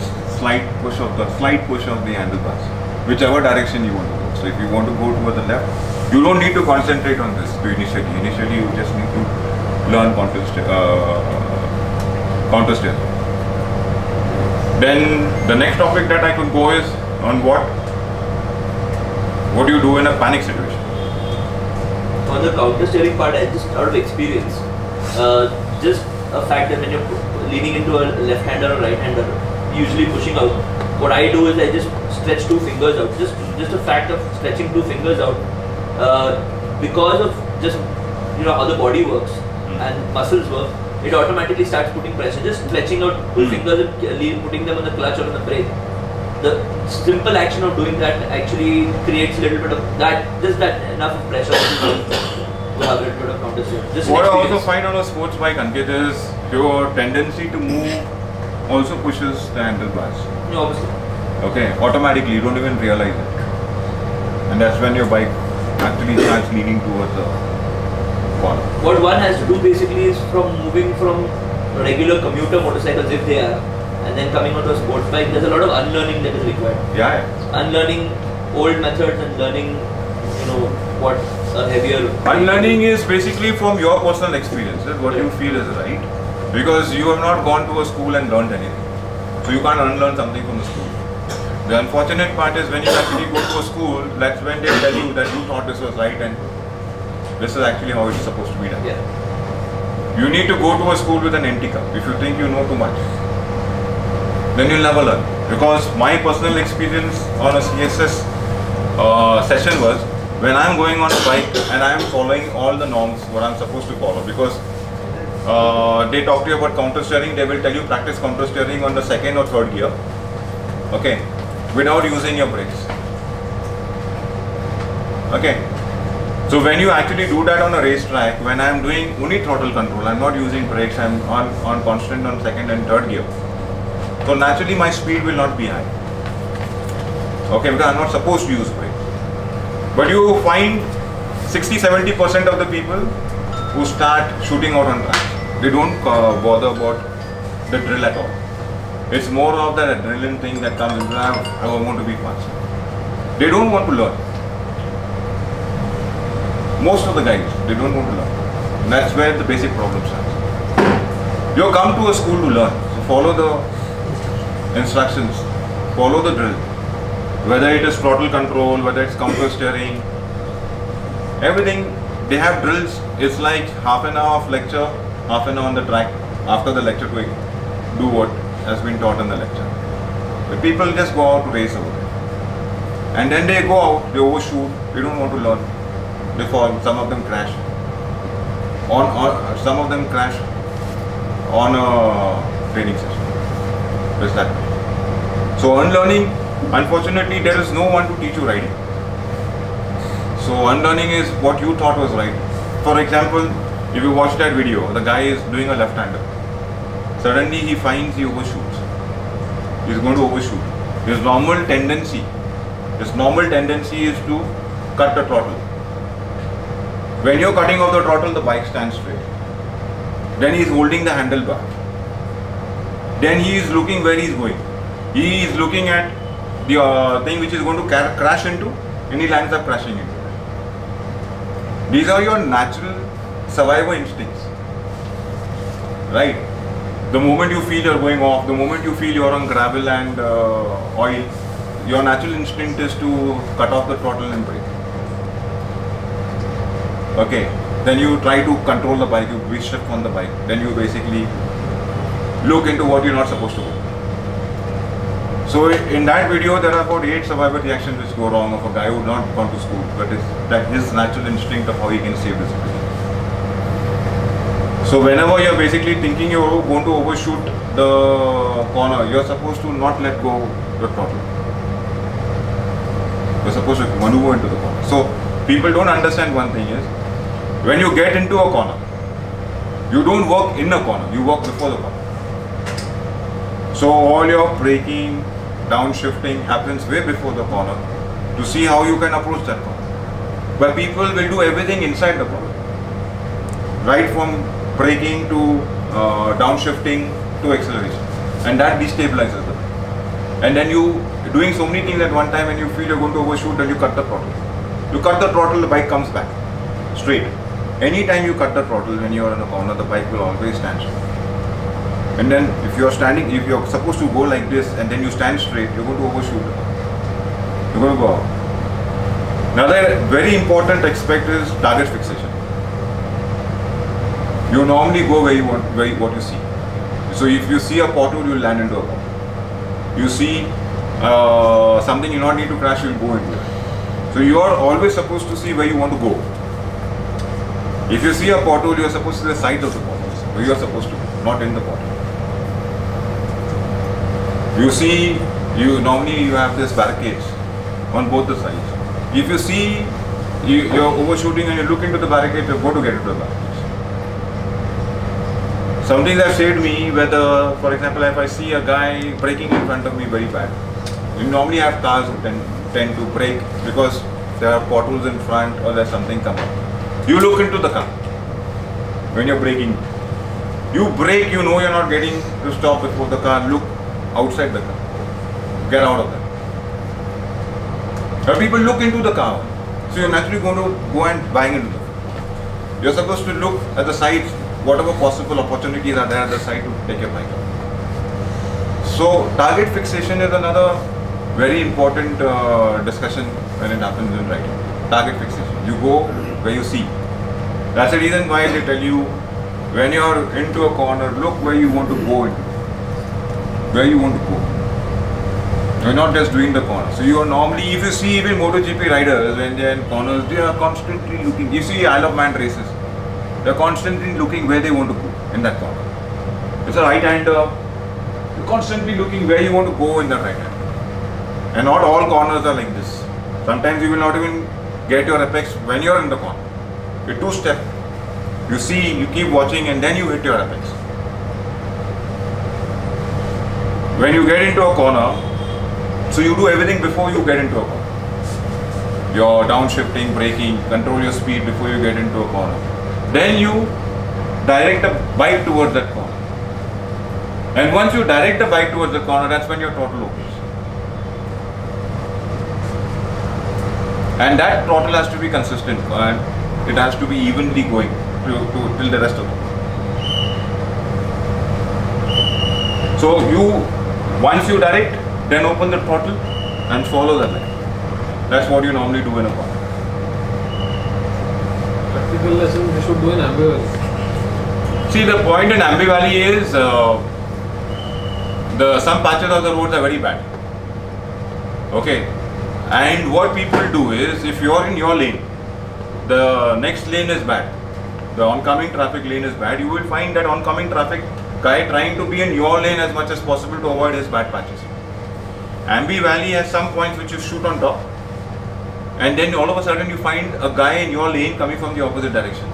It's slight push of the handlebars, whichever direction you want to go. So if you want to go towards the left, you don't need to concentrate on this initially. Initially, you just need to learn counter steer. Then the next topic that I could go is on what do you do in a panic situation? On the counter steering part, I just out of experience, just a fact that when you're leaning into a left-hander or right-hander, usually pushing out. What I do is I just stretch two fingers out. Just the fact of stretching two fingers out, because of just how the body works and muscles work, it automatically starts putting pressure. Just stretching out two fingers and putting them on the clutch or on the brake. The simple action of doing that actually creates a little bit of that, enough of pressure to have a little bit of counter shift. What I also find on a sports bike, Ankit, is your tendency to move also pushes the handlebars. No, obviously. Okay, automatically, you don't even realize it. And that's when your bike actually starts leaning towards the corner. What one has to do basically is from moving from regular commuter motorcycles, if they are, and then coming onto a sports bike, there's a lot of unlearning that is required. Yeah. Unlearning old methods and learning, what a heavier. Unlearning is basically from your personal experience, what you feel is right, because you have not gone to a school and learned anything, so you can't unlearn something from the school. The unfortunate part is when you actually go to a school, that's when they tell you that you thought this was right and this is actually how it's supposed to be done. Yeah. You need to go to a school with an empty cup. If you think you know too much, then you'll never learn. Because my personal experience on a CSS session was, when I'm going on a bike and I'm following all the norms what I'm supposed to follow, because they talk to you about counter steering, they will tell you practice counter steering on the second or third gear, okay, without using your brakes. Okay, so when you actually do that on a racetrack, when I'm doing only throttle control, I'm not using brakes, I'm on constant on second and third gear. So naturally my speed will not be high, okay, because I'm not supposed to use brakes. But you find 60-70% of the people who start shooting out on tracks, they don't bother about the drill at all. It's more of the adrenaline thing that comes into them. I want to be fast. They don't want to learn. Most of the guys, they don't want to learn. And that's where the basic problem starts. You come to a school to learn, so follow the instructions, follow the drill, whether it is throttle control, whether it's counter steering, everything, they have drills. It's like half an hour of lecture, half an hour on the track, after the lecture to do what has been taught in the lecture. The people just go out to race over there. And then they go out, they overshoot, they don't want to learn, they fall, some of them crash. Some of them crash on a training session. Is that so? Unlearning, unfortunately, there is no one to teach you riding. So unlearning is what you thought was right. For example, if you watch that video, the guy is doing a left-hander. Suddenly he finds he overshoots. He's going to overshoot. His normal tendency is to cut the throttle. When you're cutting off the throttle, the bike stands straight. Then he's holding the handlebar. Then he is looking where he is going. He is looking at the thing which is going to crash into, and he lands up crashing into it. These are your natural survival instincts, right? The moment you feel you are going off, the moment you feel you are on gravel and oil, your natural instinct is to cut off the throttle and brake. Okay, then you try to control the bike, you shift on the bike, then you basically look into what you're not supposed to do. So in that video, there are about 8 survival reactions which go wrong of a guy who not gone to school, but it's that his natural instinct of how he can save his life. So whenever you're basically thinking you're going to overshoot the corner, you're supposed to not let go the throttle. You're supposed to maneuver into the corner. So people don't understand one thing is, when you get into a corner, you don't work in a corner, you work before the corner. So all your braking, downshifting happens way before the corner to see how you can approach that corner. But people will do everything inside the corner, right from braking to downshifting to acceleration, and that destabilizes them. And then you doing so many things at one time and you feel you're going to overshoot, then you cut the throttle. You cut the throttle, the bike comes back straight. Anytime you cut the throttle when you are in a corner, the bike will always stand straight. And then if you're supposed to go like this and then you stand straight, you're going to overshoot. You're going to go out. Another very important aspect is target fixation. You normally go where you want, what you see. So if you see a pothole, you'll land into a pothole. you see something you not need to crash, you will go into it. So you are always supposed to see where you want to go. If you see a pothole, you are supposed to see the side of the pothole, where you are supposed to go, not in the pothole. You see, you normally you have this barricades on both the sides. If you see you are overshooting and you look into the barricade, you are going to get into the barricades. Something that saved me, whether, for example, if I see a guy braking in front of me very bad, you normally have cars who tend to brake because there are potholes in front or there's something coming. You look into the car when you're braking. You brake, you know you're not getting to stop before the car. Look outside the car. Get out of that. But people look into the car, so you're naturally going to go and bang into the car. You're supposed to look at the sides, whatever possible opportunities are there at the side to take your bike out. So target fixation is another very important discussion when it happens in riding. Target fixation. You go where you see. That's the reason why they tell you when you're into a corner, look where you want to go into. Where you want to go. You're not just doing the corner. So you are normally, if you see even MotoGP riders when they are in corners, they are constantly looking. You see Isle of Man races, they are constantly looking where they want to go in that corner. It's a right-hander. You're constantly looking where you want to go in that right-hander. And not all corners are like this. Sometimes you will not even get your apex when you are in the corner. You're two-step. You see, you keep watching and then you hit your apex. When you get into a corner, so you do everything before you get into a corner. Your downshifting, braking, control your speed before you get into a corner. Then you direct the bike towards that corner. And once you direct the bike towards the corner, that's when your throttle opens. And that throttle has to be consistent and it has to be evenly going till the rest of the corner. So once you direct, then open the throttle and follow the line. That's what you normally do in a corner. Practical lesson we should do in Ambivalley. See, the point in Ambivalley is some patches of the roads are very bad. Okay, and what people do is, if you are in your lane, the next lane is bad. The oncoming traffic lane is bad. You will find that oncoming traffic guy trying to be in your lane as much as possible to avoid his bad patches. Ambivalley has some points which you shoot on top, and then all of a sudden you find a guy in your lane coming from the opposite direction.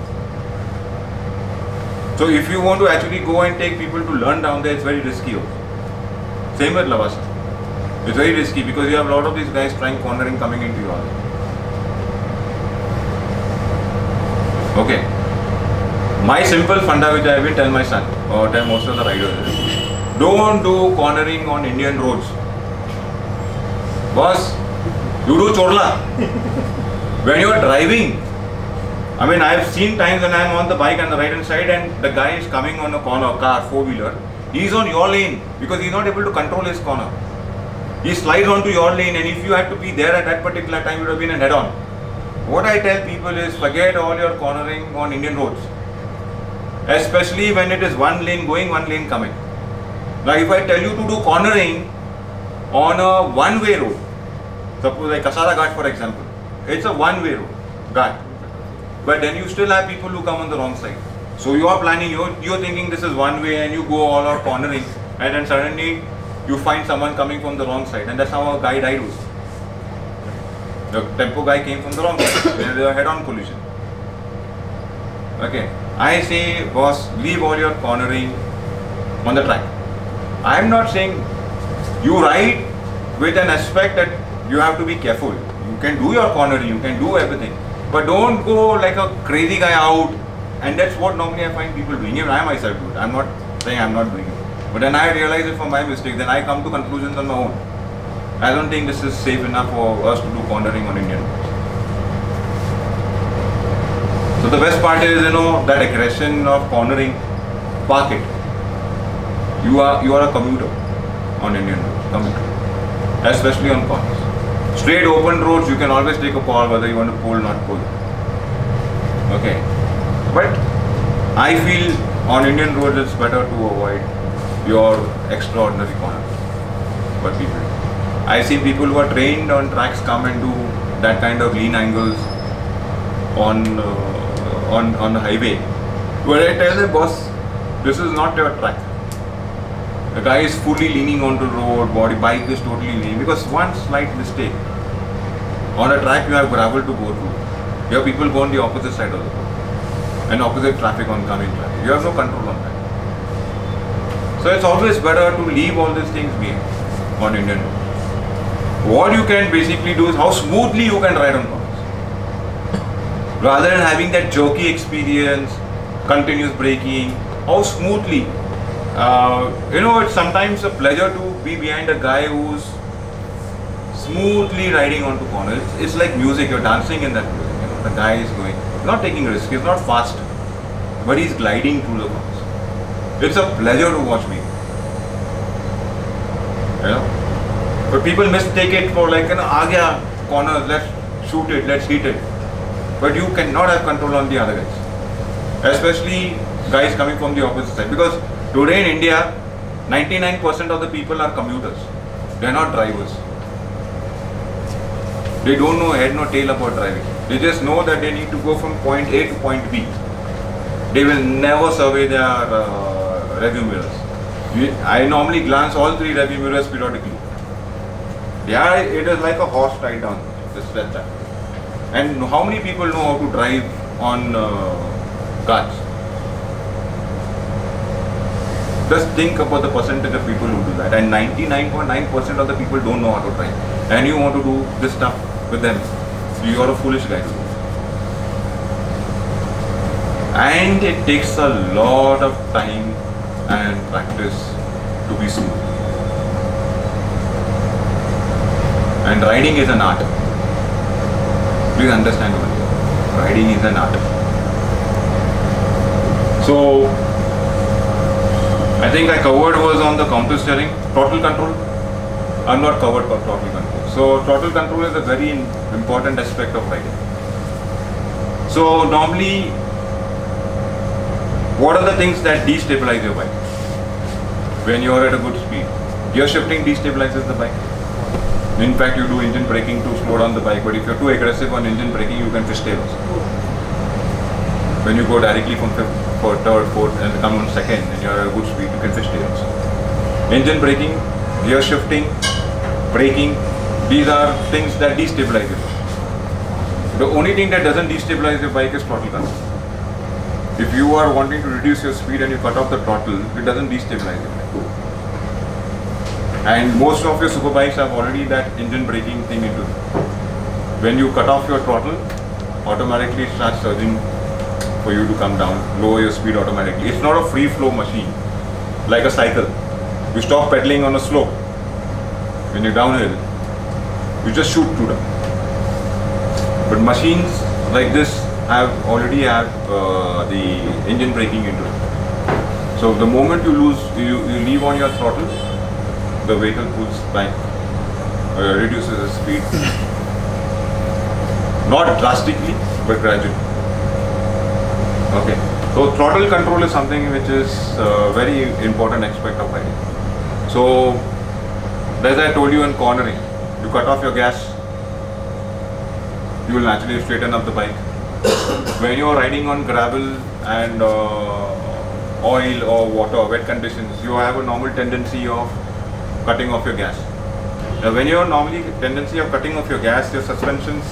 So if you want to actually go and take people to learn down there, it's very risky also. Same with Lavasa. It's very risky because you have a lot of these guys trying cornering coming into your lane. Okay. My simple funda which I will tell my son or tell most of the riders is, don't do cornering on Indian roads. Boss, you do chodla. When you are driving, I mean, I have seen times when I am on the bike on the right hand side and the guy is coming on a corner, car, four-wheeler. He is on your lane because he is not able to control his corner. He slides onto your lane, and if you had to be there at that particular time, you would have been a head-on. What I tell people is forget all your cornering on Indian roads. Especially when it is one lane going, one lane coming. Now if I tell you to do cornering on a one-way road, suppose like Kasara Ghat for example, it's a one-way road, Ghat. But then you still have people who come on the wrong side. So you are planning, you're thinking this is one way and you go all out cornering, and then suddenly you find someone coming from the wrong side, and that's how a guy died also. The tempo guy came from the wrong side, there was a head-on collision. Okay, I say boss, leave all your cornering on the track. I am not saying you ride with an aspect that you have to be careful. You can do your cornering, you can do everything, but don't go like a crazy guy out. And that's what normally I find people doing. Even I myself do it. I'm not saying I'm not doing it. But then I realize it from my mistake. Then I come to conclusions on my own. I don't think this is safe enough for us to do cornering on Indian roads. So the best part is, you know, that aggression of cornering, park it. You are a commuter on Indian roads, especially on corners. Straight open roads, you can always take a call whether you want to pull or not pull. Okay, but I feel on Indian roads it's better to avoid your extraordinary corners. for people. I've seen people who are trained on tracks come and do that kind of lean angles on the highway, where I tell them, boss, this is not your track. The guy is fully leaning onto the road, bike is totally leaning, because one slight mistake. On a track you have gravel to go through. You have people go on the opposite side of the road and opposite traffic on coming traffic. You have no control on that. So it's always better to leave all these things behind on Indian road. What you can basically do is how smoothly you can ride on corners. Rather than having that jerky experience, continuous braking, how smoothly. You know, it's sometimes a pleasure to be behind a guy who's smoothly riding onto corners. It's like music, you're dancing in that music. You know, the guy is going, not taking risk, he's not fast, but he's gliding through the corners. It's a pleasure to watch me. You know? But people mistake it for like, you know, agya corners, let's shoot it, let's hit it. But you cannot have control on the other guys. Especially guys coming from the opposite side. Because today in India, 99% of the people are commuters. They are not drivers. They don't know head nor tail about driving. They just know that they need to go from point A to point B. They will never survey their rearview mirrors. I normally glance all three rearview mirrors periodically. Yeah, it is like a horse tied down. Just like that. And how many people know how to drive on cars? Just think about the percentage of people who do that, and 99.9% of the people don't know how to drive. And you want to do this stuff with them, you are a foolish guy to do. And it takes a lot of time and practice to be smooth. And riding is an art. Please understand one thing. Riding is an art. So, I think I covered was on the counter steering, throttle control. I'm not covered for throttle control. So throttle control is a very important aspect of riding. So normally, what are the things that destabilize your bike when you are at a good speed? Gear shifting destabilizes the bike. In fact, you do engine braking to slow down the bike, but if you're too aggressive on engine braking, you can fish tails. When you go directly from third, fourth and come on second and you are at a good speed, you can fish tails. Engine braking, gear shifting, braking, these are things that destabilize you. The only thing that doesn't destabilize your bike is throttle control. If you are wanting to reduce your speed and you cut off the throttle, it doesn't destabilize you. And most of your superbikes have already that engine braking thing into it. When you cut off your throttle, automatically it starts surging for you to come down, lower your speed automatically. It's not a free flow machine, like a cycle. You stop pedaling on a slope. When you're downhill, you just shoot through them. But machines like this already have the engine braking into it. So the moment you leave on your throttle, the vehicle pulls back, reduces the speed. Not drastically, but gradually. Okay, so throttle control is something which is a very important aspect of riding. So, as I told you in cornering, you cut off your gas, you will naturally straighten up the bike. When you are riding on gravel and oil or water, wet conditions, you have a normal tendency of cutting off your gas. Now, when you are normally tendency of cutting off your gas, your suspensions,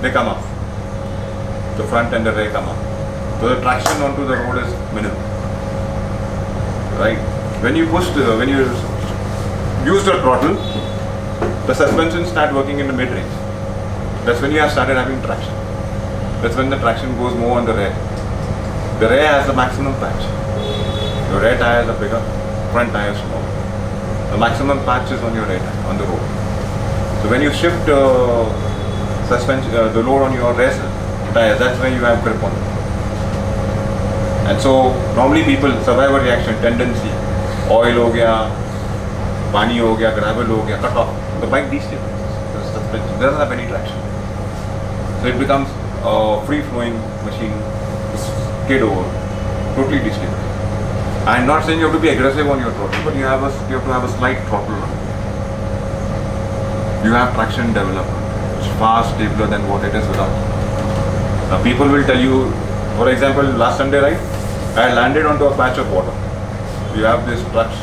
they come up. The front and the rear come up. So the traction onto the road is minimal, right? When you push, when you use the throttle, the suspension start working in the mid-range. That's when you have started having traction. That's when the traction goes more on the rear. The rear has the maximum patch. Your rear tires are bigger, front tires smaller. The maximum patch is on your rear tire, on the road. So when you shift the load on your rear tires, that's when you have grip on it. And so normally people, survivor reaction, tendency, oil ho gaya, pani ho gaya, gravel ho gaya, cut off. The bike destabilizes, doesn't have any traction. So it becomes a free-flowing machine, skid over, totally destabilized. I'm not saying you have to be aggressive on your throttle, but you have to have a slight throttle. you have traction development. It's far stabler than what it is without. Now people will tell you, for example, last Sunday, right? I landed onto a patch of water. You have this trucks,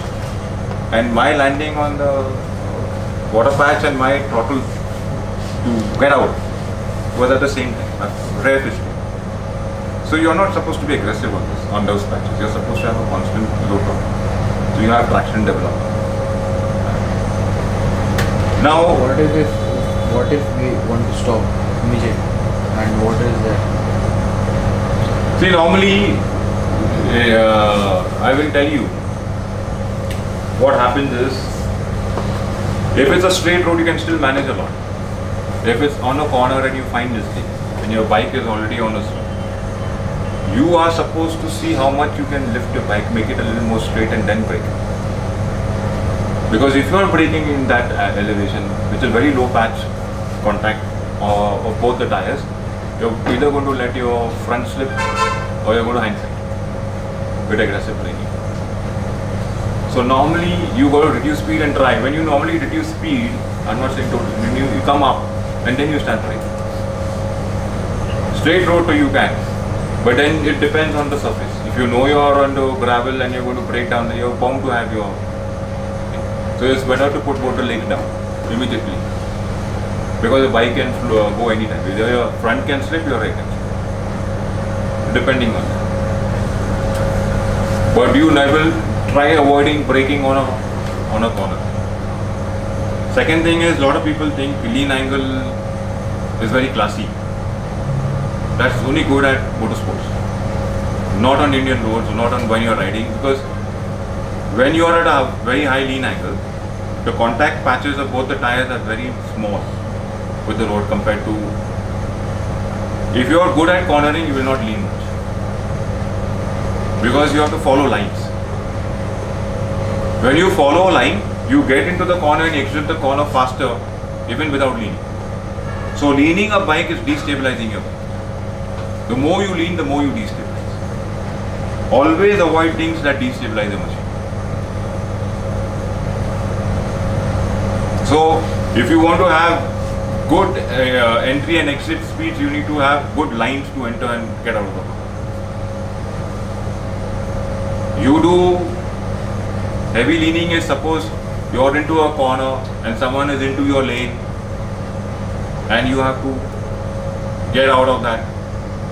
and my landing on the water patch and my throttle to get out was at the same time, a rare fish. So you are not supposed to be aggressive on this, on those patches. You are supposed to have a constant low throttle. So you have traction development. Now, what if we want to stop immediately, and what is that? See, normally, I will tell you what happens is, if it's a straight road, you can still manage a lot. If it's on a corner and you find this thing, and your bike is already on a slope, you are supposed to see how much you can lift your bike, make it a little more straight, and then brake. Because if you are braking in that elevation, which is very low patch contact of both the tires, you're either going to let your front slip or you're going to hindsight with aggressive braking. So normally you got to reduce speed and try. When you normally reduce speed, I'm not saying totally, when you come up and then you start braking. Straight road to you can, but then it depends on the surface. If you know you're on the gravel and you're going to brake down there, you're bound to have your. So it's better to put water leg down immediately, because the bike can go anytime. Either your front can slip, your right can slip, depending on that. But you never try avoiding braking on a corner. Second thing is, a lot of people think lean angle is very classy. That's only good at motorsports, not on Indian roads, not on when you're riding, because when you are at a very high lean angle, the contact patches of both the tires are very small with the road compared to. If you are good at cornering, you will not lean much, because you have to follow lines. When you follow a line, you get into the corner and exit the corner faster, even without leaning. So leaning a bike is destabilizing your bike. The more you lean, the more you destabilize. Always avoid things that destabilize the machine. So if you want to have good entry and exit speeds, you need to have good lines to enter and get out of the car. You do heavy leaning is suppose you are into a corner and someone is into your lane and you have to get out of that.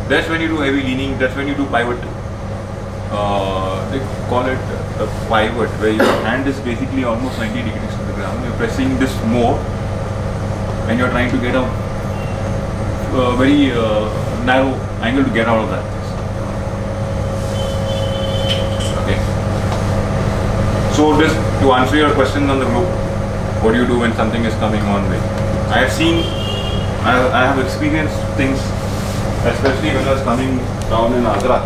That's when you do heavy leaning, that's when you do pivot. They call it the pivot, where your hand is basically almost 90 degrees to the ground. You're pressing this more and you're trying to get a very narrow angle to get out of that. Okay. So just to answer your question on the group, what do you do when something is coming on way? I have experienced things, especially when I was coming down in Agra.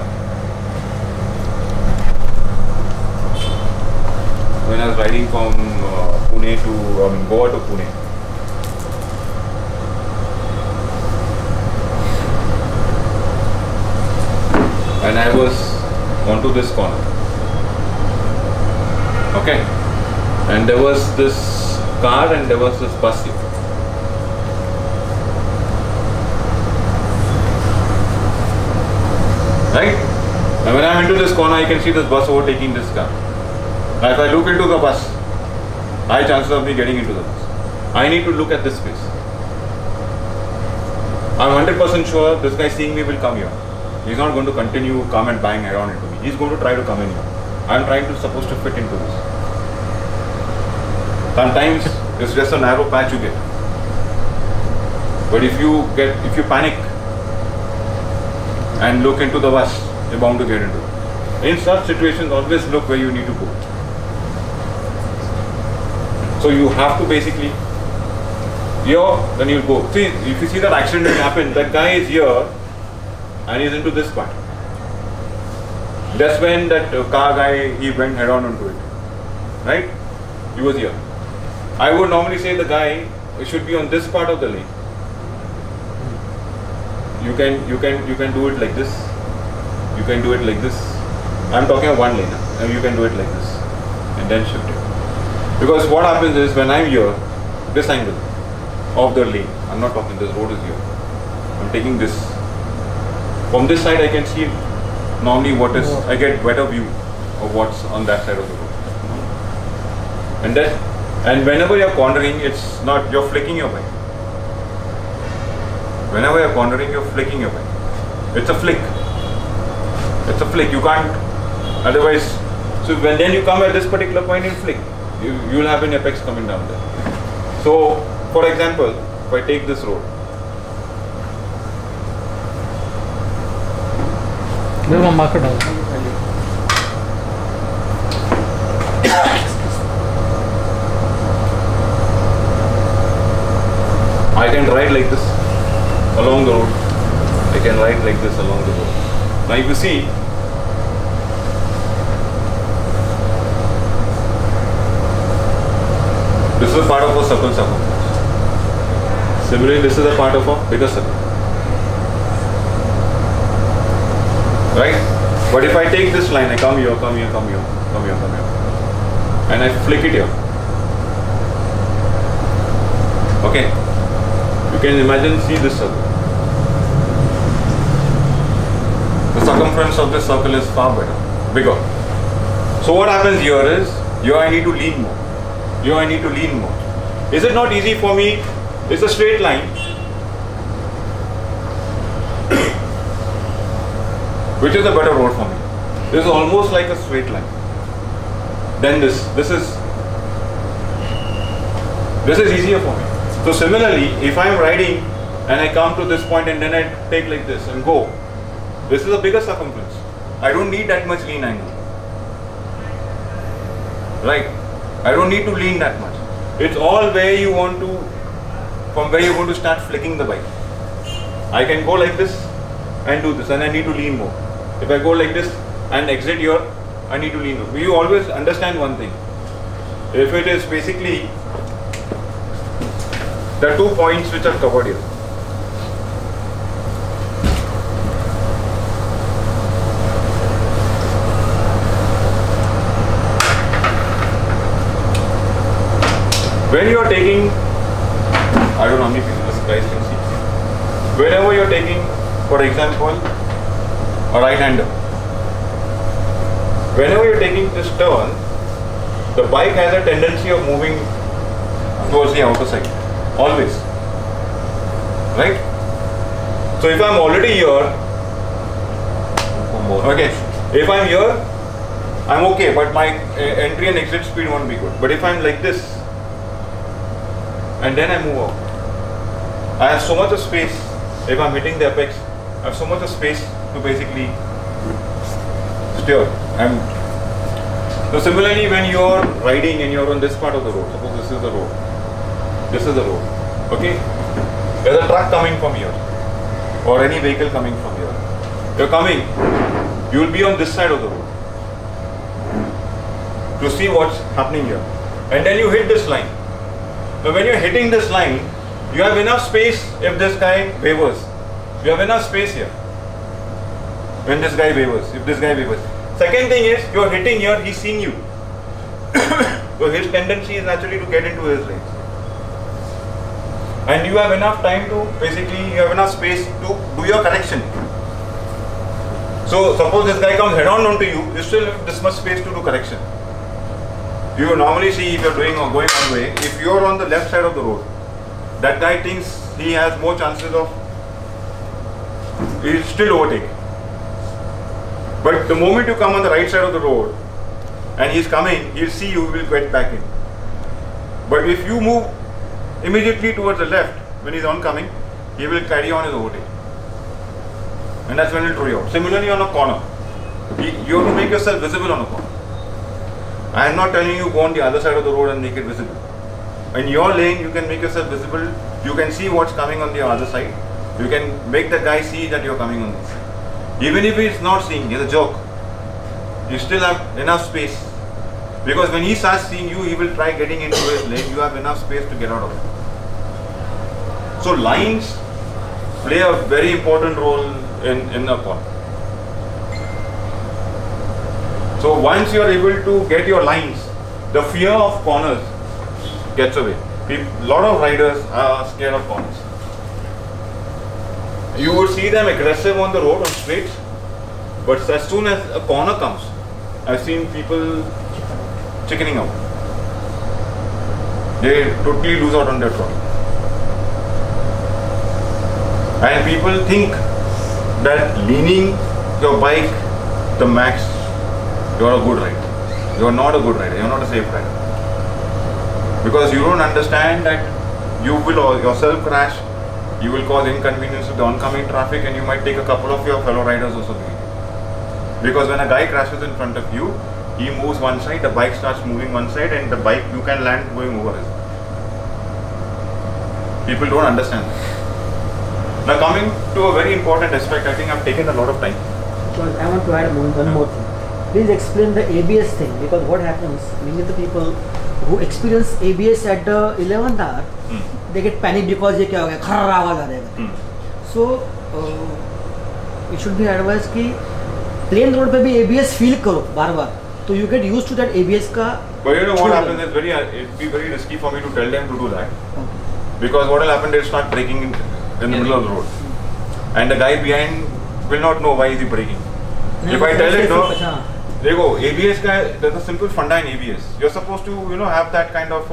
When I was riding from Pune to Goa to Pune, and I was onto this corner, okay, and there was this car and there was this bus here. Right? And when I am into this corner, I can see this bus overtaking this car. Now if I look into the bus, high chances of me getting into the bus. I need to look at this space. I'm 100% sure this guy seeing me will come here. He's not going to continue come and bang around into me. He's going to try to come in here. I'm trying to supposed to fit into this. Sometimes it's just a narrow patch you get. But if you panic and look into the bus, you're bound to get into it. In such situations, always look where you need to go. So you have to basically, here, then you'll go. See, if you see that accident happen, that guy is here and he's into this part. That's when that car guy, he went head on into it. Right? He was here. I would normally say the guy should be on this part of the lane. You can do it like this. You can do it like this. I'm talking of one lane now. And you can do it like this. And then shift it. Because what happens is, when I'm here, this angle, of the lane. I'm not talking, this road is here. I'm taking this. From this side I can see normally what is, I get better view of what's on that side of the road. And then, and whenever you're cornering, it's not, you're flicking your bike. Whenever you're cornering, you're flicking your bike. It's a flick. It's a flick. You can't, otherwise, so when then you come at this particular point and flick, you'll have an apex coming down there. So, for example, if I take this road. There's no marker down. I can ride like this along the road. I can ride like this along the road. Now if you see, this is part of a circle. Similarly, this is a part of a bigger circle. Right? But if I take this line, I come here, come here, come here, come here, come here, and I flick it here. Okay. You can imagine, see this circle. The circumference of this circle is far better, bigger. So what happens here is, here I need to lean more. Here I need to lean more. Is it not easy for me? It's a straight line, which is a better road for me. This is almost like a straight line. Then this is easier for me. So similarly, if I am riding and I come to this point and then I take like this and go, this is a bigger circumference. I don't need that much lean angle. Right? I don't need to lean that much. It's all where you want to, from where you want to start flicking the bike. I can go like this and do this, and I need to lean more. If I go like this and exit here, I need to lean over. You always understand one thing. If it is basically, there are 2 points which are covered here. When you are taking, I don't know how many people guys can see. Whenever you are taking, for example, a right-hander. Whenever you're taking this turn, the bike has a tendency of moving towards the outer side, always, right? So if I'm already here, okay, if I'm here, I'm okay, but my entry and exit speed won't be good. But if I'm like this, and then I move out, I have so much of space. If I'm hitting the apex, I have so much space to basically steer. So similarly, when you are riding and you are on this part of the road, suppose this is the road, this is the road, okay? There's a truck coming from here, or any vehicle coming from here. You're coming, you'll be on this side of the road to see what's happening here. And then you hit this line. Now when you're hitting this line, you have enough space if this guy wavers. You have enough space here. When this guy wavers, if this guy wavers. Second thing is, you are hitting here, he's seeing you. So his tendency is naturally to get into his lanes. And you have enough time to, basically, you have enough space to do your correction. So suppose this guy comes head on onto you, you still have this much space to do correction. You normally see if you are doing or going one way, if you are on the left side of the road, that guy thinks he has more chances of, he'll still overtake. But the moment you come on the right side of the road and he's coming, he'll see you, will get back in. But if you move immediately towards the left when he's oncoming, he will carry on his overtake. And that's when he'll throw you out. Similarly, on a corner, you have to make yourself visible on a corner. I am not telling you go on the other side of the road and make it visible. In your lane, you can make yourself visible. You can see what's coming on the other side. You can make the guy see that you're coming on this side. Even if he's not seeing, he's a joke. You still have enough space. Because when he starts seeing you, he will try getting into his lane. You have enough space to get out of it. So lines play a very important role in a corner. So once you're able to get your lines, the fear of corners gets away. A lot of riders are scared of corners. You would see them aggressive on the road, on straights, but as soon as a corner comes, I've seen people chickening out. They totally lose out on their throttle. And people think that leaning your bike, the max, you are a good rider. You are not a good rider, you are not a safe rider. Because you don't understand that you will yourself crash, you will cause inconvenience to the oncoming traffic, and you might take a couple of your fellow riders also doing it. Because when a guy crashes in front of you, he moves one side, the bike starts moving one side, and the bike you can land going over it. People don't understand that. Now coming to a very important aspect, I think I've taken a lot of time. Well, I want to add one more thing. Please explain the ABS thing, because what happens, many of the people who experience ABS at the 11th hour, they get panicked because they kya ho gaya, so it should be advised ki plain road pe bhi ABS feel karo bar bar, so you get used to that ABS ka. But you know what happens is it'd be very risky for me to tell them to do that, because what will happen, they'll start braking in the middle of the road, and the guy behind will not know why is he braking. If I tell it, no, they go ABS ka, there's a simple funda in ABS, you're supposed to, you know, have that kind of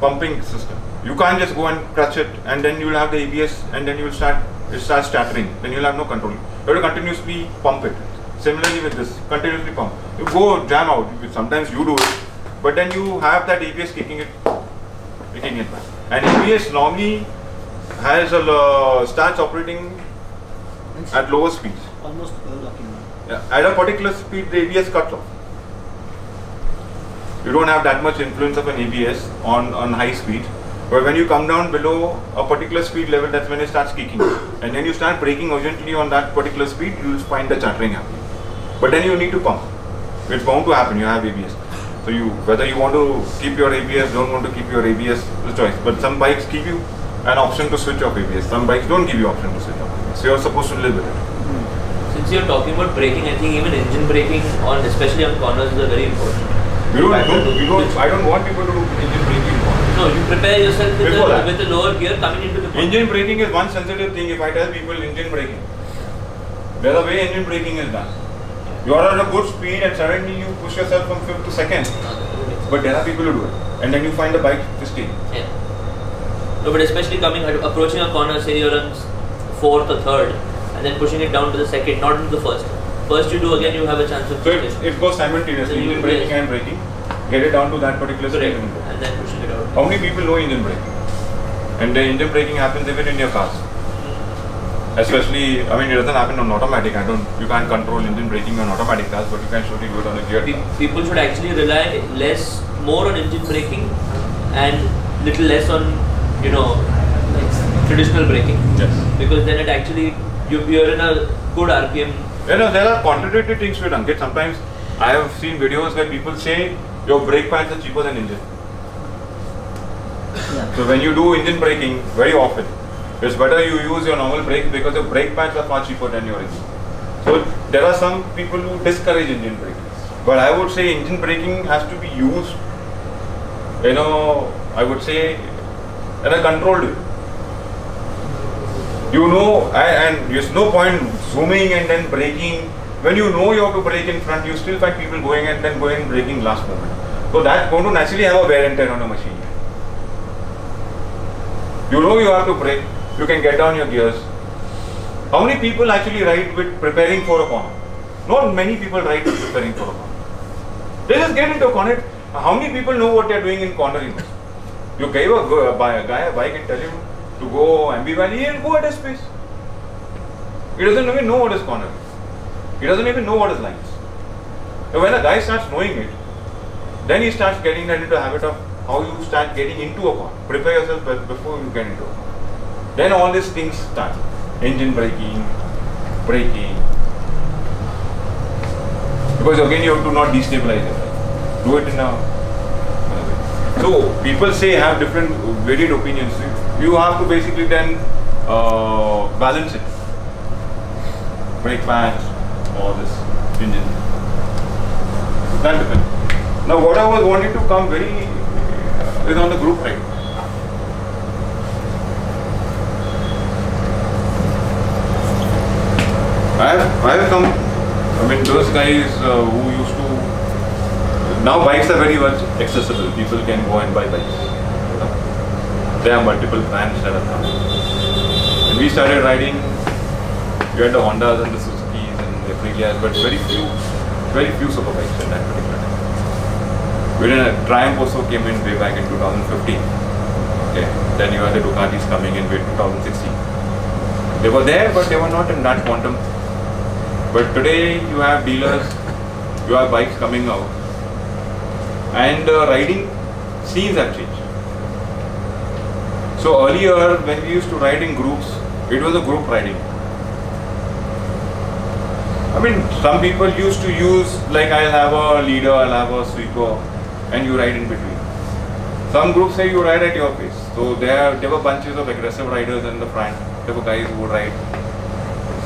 pumping system. You can't just go and clutch it and then you will have the ABS and then you will start, it starts stuttering, then you will have no control. You have to continuously pump it. Similarly with this, continuously pump. You go jam out, sometimes you do it, but then you have that ABS kicking it back. And ABS normally has a, starts operating at lower speeds. Almost locking down. Yeah, at a particular speed the ABS cuts off. You don't have that much influence of an ABS on high speed, but when you come down below a particular speed level, that's when it starts kicking, and then you start braking urgently on that particular speed, you will find the chattering happening. But then you need to pump. It's bound to happen, you have ABS. So you, whether you want to keep your ABS, don't want to keep your ABS, is choice. But some bikes give you an option to switch off ABS, some bikes don't give you option to switch off ABS. So you're supposed to live with it. Since you're talking about braking, I think even engine braking, on, especially on corners, is very important. I don't want people to do engine braking. No, you prepare yourself with the lower gear coming into the corner. Engine braking is one sensitive thing. If I tell people engine braking, there's a way engine braking is done. You are at a good speed and suddenly you push yourself from 5th to 2nd. But there are people who do it. And then you find the bike to stay. Yeah. No, but especially coming, approaching a corner, say you're on 4th or 3rd, and then pushing it down to the 2nd, not into the 1st. First you do, again you have a chance of. So it goes simultaneously, so engine braking and braking. Get it down to that particular speed and then pushing it out. How many people know engine braking? And the engine braking happens even in your cars. Especially, I mean, it doesn't happen on automatic. You can't control engine braking on automatic cars, but you can surely do it on a gear. People should actually rely less, more on engine braking and little less on, you know, like traditional braking. Yes. Because then it actually, you're in a good RPM. You know, there are contradictory things with Ankit. Sometimes I have seen videos where people say your brake pads are cheaper than engine. Yeah. So when you do engine braking, very often, it's better you use your normal brake because your brake pads are far cheaper than your engine. So there are some people who discourage engine braking. But I would say engine braking has to be used, you know, I would say in a controlled way. You know, and there's no point zooming and then braking. When you know you have to brake in front, you still find people going and then going and braking last moment. So that's going to naturally have a wear and tear on a machine. You know you have to brake, you can get down your gears. How many people actually ride with preparing for a corner? Not many people ride with preparing for a corner. They just get into a corner. How many people know what they're doing in cornering? You gave a guy a bike and tell him to go ambivalent, he'll go at his pace. He doesn't even know what is corner. He doesn't even know what is lines. So when a guy starts knowing it, then he starts getting that into a habit of how you start getting into a corner. Prepare yourself before you get into a corner. Then all these things start. Engine braking, braking. Because again you have to not destabilize it. Do it in a way. So people say have different varied opinions. You have to basically then balance it. Brake pads, all this engine. That depends. Now what I was wanting to come very is on the group ride. I have come, I mean those guys who used to, now bikes are very much accessible, people can go and buy bikes. There are multiple brands that are coming. When we started riding, we had the Hondas and the Suzukis and the Aprilia, but very few super bikes at that particular time. We didn't have, Triumph also came in way back in 2015. Okay. Then you had the Ducatis coming in way 2016. They were there, but they were not in that quantum. But today you have dealers, you have bikes coming out, and riding scenes have changed. So earlier, when we used to ride in groups, it was a group riding. I mean, some people used to use, like, I'll have a leader, I'll have a sweeper, and you ride in between. Some groups say you ride at your pace. So there were bunches of aggressive riders in the front. There were guys who would ride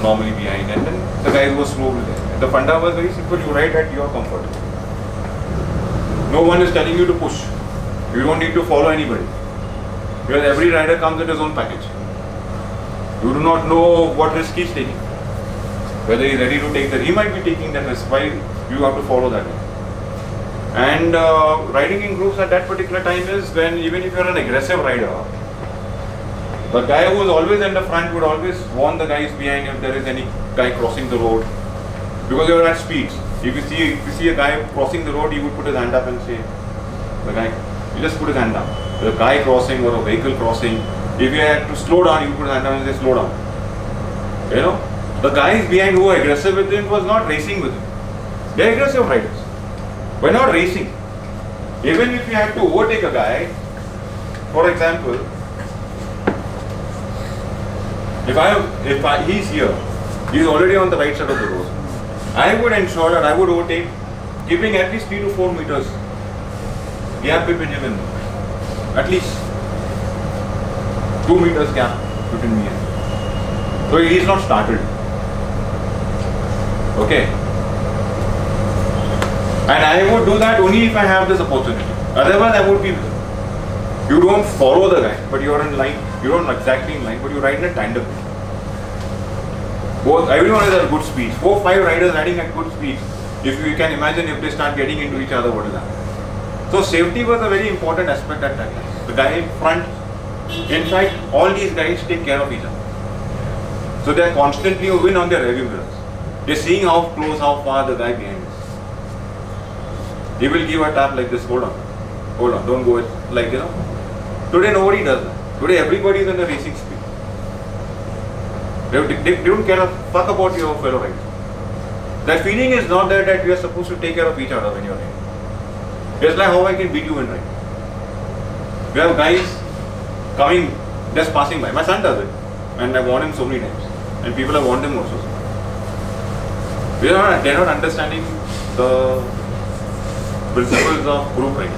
normally behind, and then the guys were slow with it. The funda was very simple, you ride at your comfort. No one is telling you to push. You don't need to follow anybody. Because every rider comes in his own package. You do not know what risk he's taking. Whether he's ready to take that, he might be taking that risk, while you have to follow that risk. And riding in groups at that particular time is when, even if you are an aggressive rider, the guy who is always in the front would always warn the guys behind if there is any guy crossing the road, because you are at speeds. If you see a guy crossing the road, he would put his hand up and say, the guy, you just put his hand up. The guy crossing or a vehicle crossing, if you had to slow down, you put his hand down and say slow down. You know, the guys behind who were aggressive with him was not racing with him. They are aggressive riders. We're not racing. Even if you had to overtake a guy, for example, if he's here, he's already on the right side of the road, I would ensure that I would overtake, keeping at least 3 to 4 meters. Gap between him and me. At least 2 meters gap between me and him. So he's not startled. Okay. And I would do that only if I have this opportunity. Otherwise, I would be with him. You don't follow the guy, but you are in line. You don't exactly in line, but you ride in a tandem. Both, everyone is at good speed. 4 or 5 riders riding at good speed. If you can imagine, if they start getting into each other, what is that? So safety was a very important aspect at that time. The guy in front, in fact, all these guys take care of each other. So they are constantly win on their rearview mirrors. They are seeing how close, how far the guy behind is. He will give a tap like this, hold on, don't go, like, you know. Today nobody does that. Today everybody is in the racing speed. They don't care a fuck about your fellow rider. That feeling is not there that we are supposed to take care of each other when you are riding. Just like how I can beat you in riding. We have guys coming, just passing by. My son does it, and I warned him so many times, and people have warned him also. They're not understanding the principles of group riding.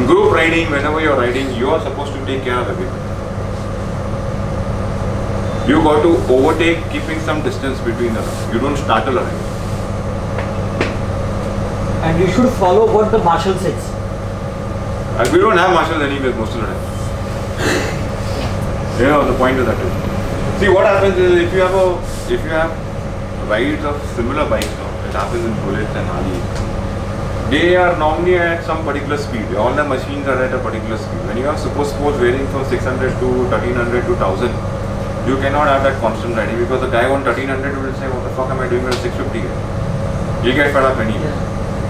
In group riding, whenever you are riding, you are supposed to take care of everything. You got to overtake, keeping some distance between them. You don't startle a rider. And you should follow what the marshal says. We don't have marshals anyway most of the time. You know the point of that is. See, what happens is if you have rides of similar bikes. It happens in bullets and Harley. They are normally at some particular speed. All the machines are at a particular speed. When you have super sports varying from 600 to 1300 to 1000, you cannot have that constant riding, because the guy on 1300 will say, what the fuck am I doing at 650? You'll get fed up anyway. Yeah.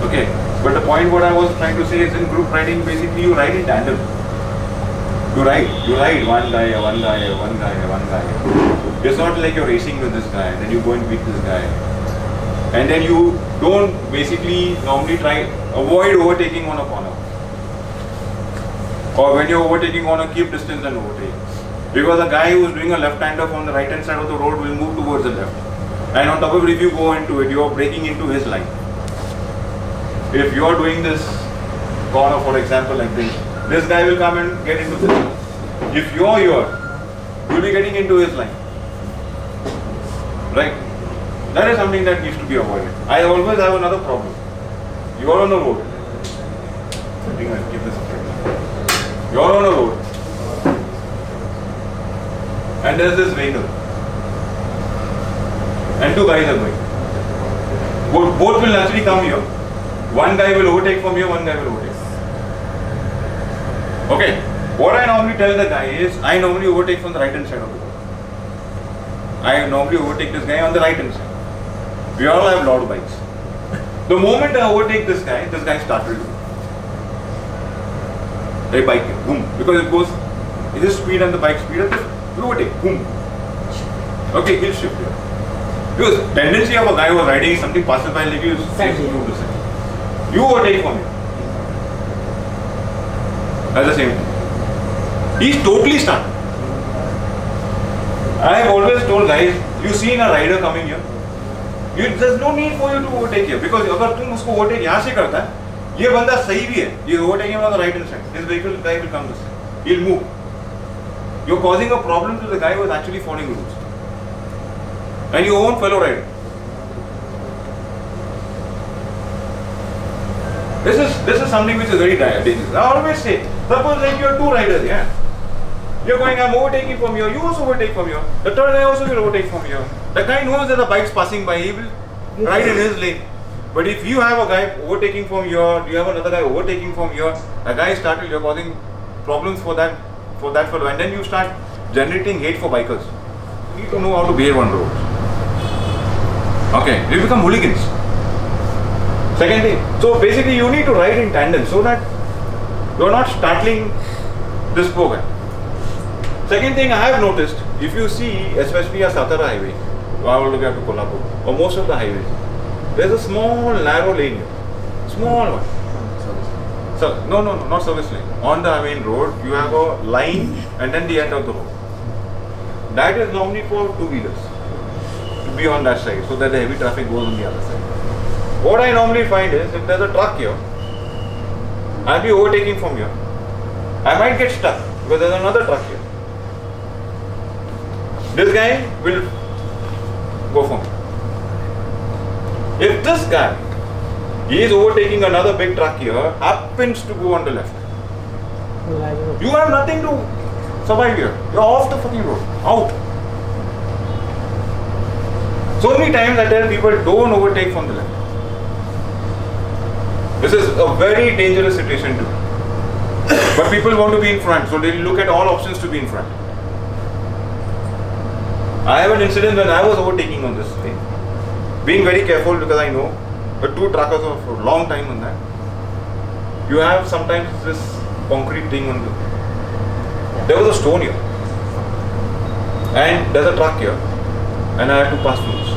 Okay. But the point what I was trying to say is, in group riding, basically you ride in tandem. You ride one guy. It's not like you're racing with this guy, then you go and beat this guy. And then you don't basically normally avoid overtaking on a corner. Or when you're overtaking on a, keep distance and overtake. Because a guy who's doing a left-hander from the right-hand side of the road will move towards the left. And on top of it, if you go into it, you're breaking into his line. If you're doing this corner, for example, like this, this guy will come and get into this line. If you're here, you'll be getting into his line. Right? That is something that needs to be avoided. I always have another problem. You are on the road. I think I'll give this a try. You're on a road. And there's this vehicle. And two guys are going. Both will naturally come here. One guy will overtake from here, one guy will overtake. Okay. What I normally tell the guy is, I normally overtake from the right hand side of the road. I normally overtake this guy on the right hand side. We all have a lot of bikes. The moment I overtake this guy startled me. They bike it, boom. Because it goes, his speed and the bike speed are different. You overtake, boom. Okay, he'll shift here. Because the tendency of a guy who was riding something passes by like you is 2%. You overtake from here. That's the same thing. He's totally stunned. I have always told guys, you seen a rider coming here, there's no need for you to overtake here because अगर तुम उसको overtake यहाँ से करता है, ये बंदा सही भी है, ये overtaking on the right hand side. This vehicle guy will come this way. He'll move. You're causing a problem to the guy who is actually following rules and your own fellow rider. This is something which is very dangerous. I always say, suppose like you are two riders, yeah. You're going, I'm overtaking from here, you also overtake from here. The third guy also will overtake from here. The guy knows that the bike's passing by, he will ride in his lane. But if you have a guy overtaking from here, you have another guy overtaking from here, the guy started, you're causing problems for that fellow. And then you start generating hate for bikers. You need to know how to behave on roads. Okay, they become hooligans. Second thing, so basically you need to ride in tandem so that you're not startling this program. Second thing I have noticed, if you see especially a Satara highway, I will look at Kolhapur, or most of the highways, there's a small narrow lane here. Small one. Service. So, no, not service lane. On the main road, you have a line and then the end of the road. That is normally for two-wheelers to be on that side so that the heavy traffic goes on the other side. What I normally find is, if there's a truck here, I'll be overtaking from here. I might get stuck because there's another truck here. This guy will go for me. If this guy is overtaking another big truck here, happens to go on the left, you have nothing to survive here. You're off the fucking road. Out. So many times I tell people, don't overtake from the left. This is a very dangerous situation too. But people want to be in front, so they look at all options to be in front. I have an incident when I was overtaking on this thing, being very careful because I know the two truckers were for a long time on that. You have sometimes this concrete thing on the. There was a stone here, and there's a truck here, and I had to pass through this.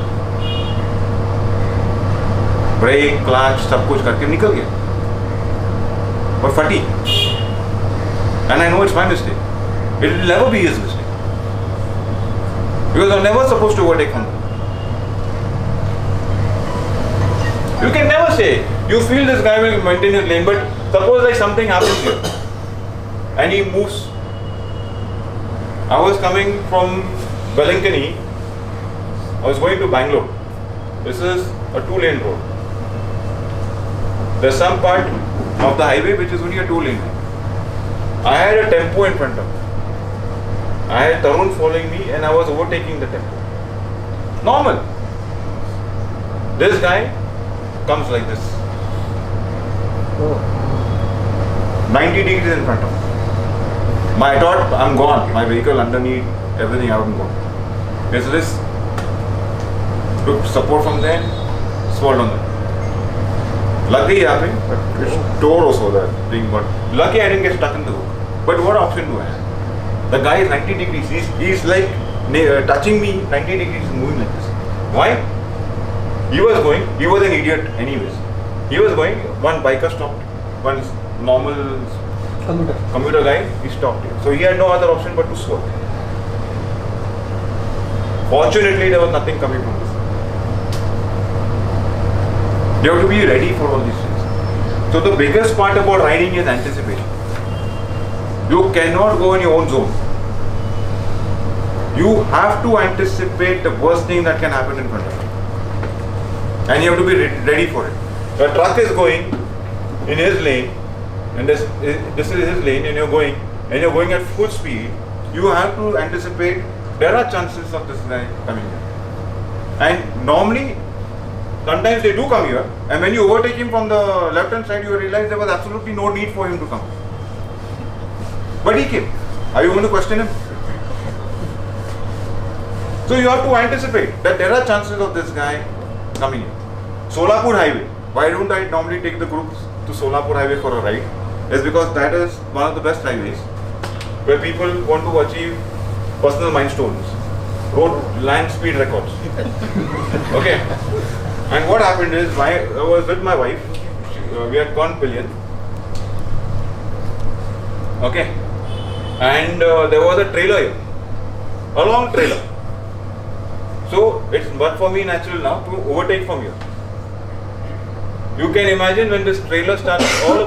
Brake, clutch, सब कुछ करके निकल गया, but फटी. And I know it's my mistake. It will never be his mistake. Because you're never supposed to overtake from them. You can never say, you feel this guy will maintain his lane, but suppose like something happens here and he moves. I was coming from Velankani, I was going to Bangalore. This is a two-lane road. There's some part of the highway which is only a two-lane road. I had a tempo in front of me. I had Tarun following me and I was overtaking the tempo. Normal. This guy comes like this. Oh. 90 degrees in front of me. I thought I'm gone. My vehicle underneath, everything I wouldn't go. There's this. Took support from there, swallowed on there. Lucky happened, but it's door also that thing. But lucky I didn't get stuck in the hook. But what option do I have? The guy is 90 degrees, he's like touching me, 90 degrees, moving like this. Why? He was an idiot anyways. He was going, one biker stopped, one normal commuter guy, he stopped him. So he had no other option but to swerve. Fortunately, there was nothing coming from this. You have to be ready for all these things. So the biggest part about riding is anticipation. You cannot go in your own zone. You have to anticipate the worst thing that can happen in front of you. And you have to be ready for it. The truck is going in his lane, and this is his lane, and you're going at full speed, you have to anticipate there are chances of this guy coming here. And normally, sometimes they do come here, and when you overtake him from the left-hand side, you realize there was absolutely no need for him to come. But he came. Are you going to question him? So you have to anticipate that there are chances of this guy coming here. Solapur Highway. Why don't I normally take the groups to Solapur Highway for a ride? It's because that is one of the best highways where people want to achieve personal milestones, road land speed records. Okay. And what happened is, I was with my wife. We had gone pillion. Okay. And there was a trailer here, a long trailer. So it's but for me natural now to overtake from here. You can imagine when this trailer started all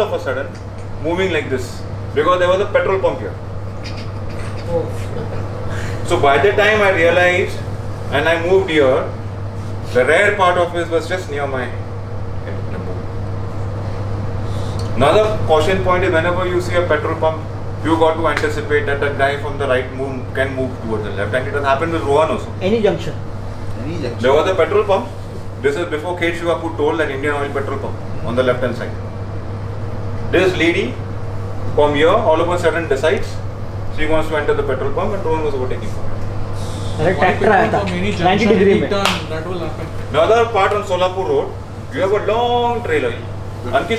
of a sudden moving like this, because there was a petrol pump here. So by the time I realized and I moved here, the rear part of it was just near my head. Another caution point is, whenever you see a petrol pump, you got to anticipate that the guy from the right can move towards the left, and it has happened with Rohan also. Any junction. There was a petrol pump. This is before Kate Shivapu told that Indian Oil petrol pump on the left hand side. This lady from here all of a sudden decides she wants to enter the petrol pump, and no one was overtaking her. That will happen. Another part on Solapur Road, you have a long trailer. Ankit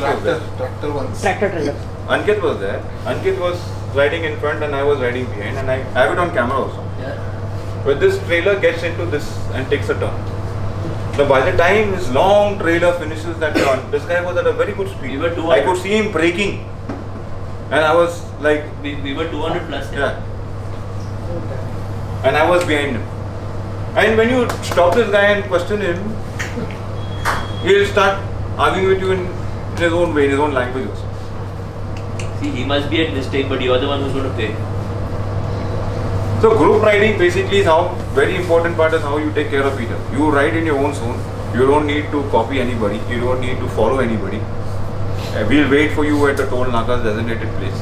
was there. Ankit was riding in front and I was riding behind, and I have it on camera also. Yeah. But this trailer gets into this and takes a turn. Now, by the time his long trailer finishes that turn, this guy was at a very good speed. I could see him braking, and I was like, we were 200 plus. Yeah. And I was behind him. And when you stop this guy and question him, he'll start arguing with you in his own way, in his own language also. See, he must be at mistake, but you are the one who's going to pay. So group riding basically is very important part is how you take care of each other. You ride in your own zone. You don't need to copy anybody. You don't need to follow anybody. We'll wait for you at the toll naka's designated place.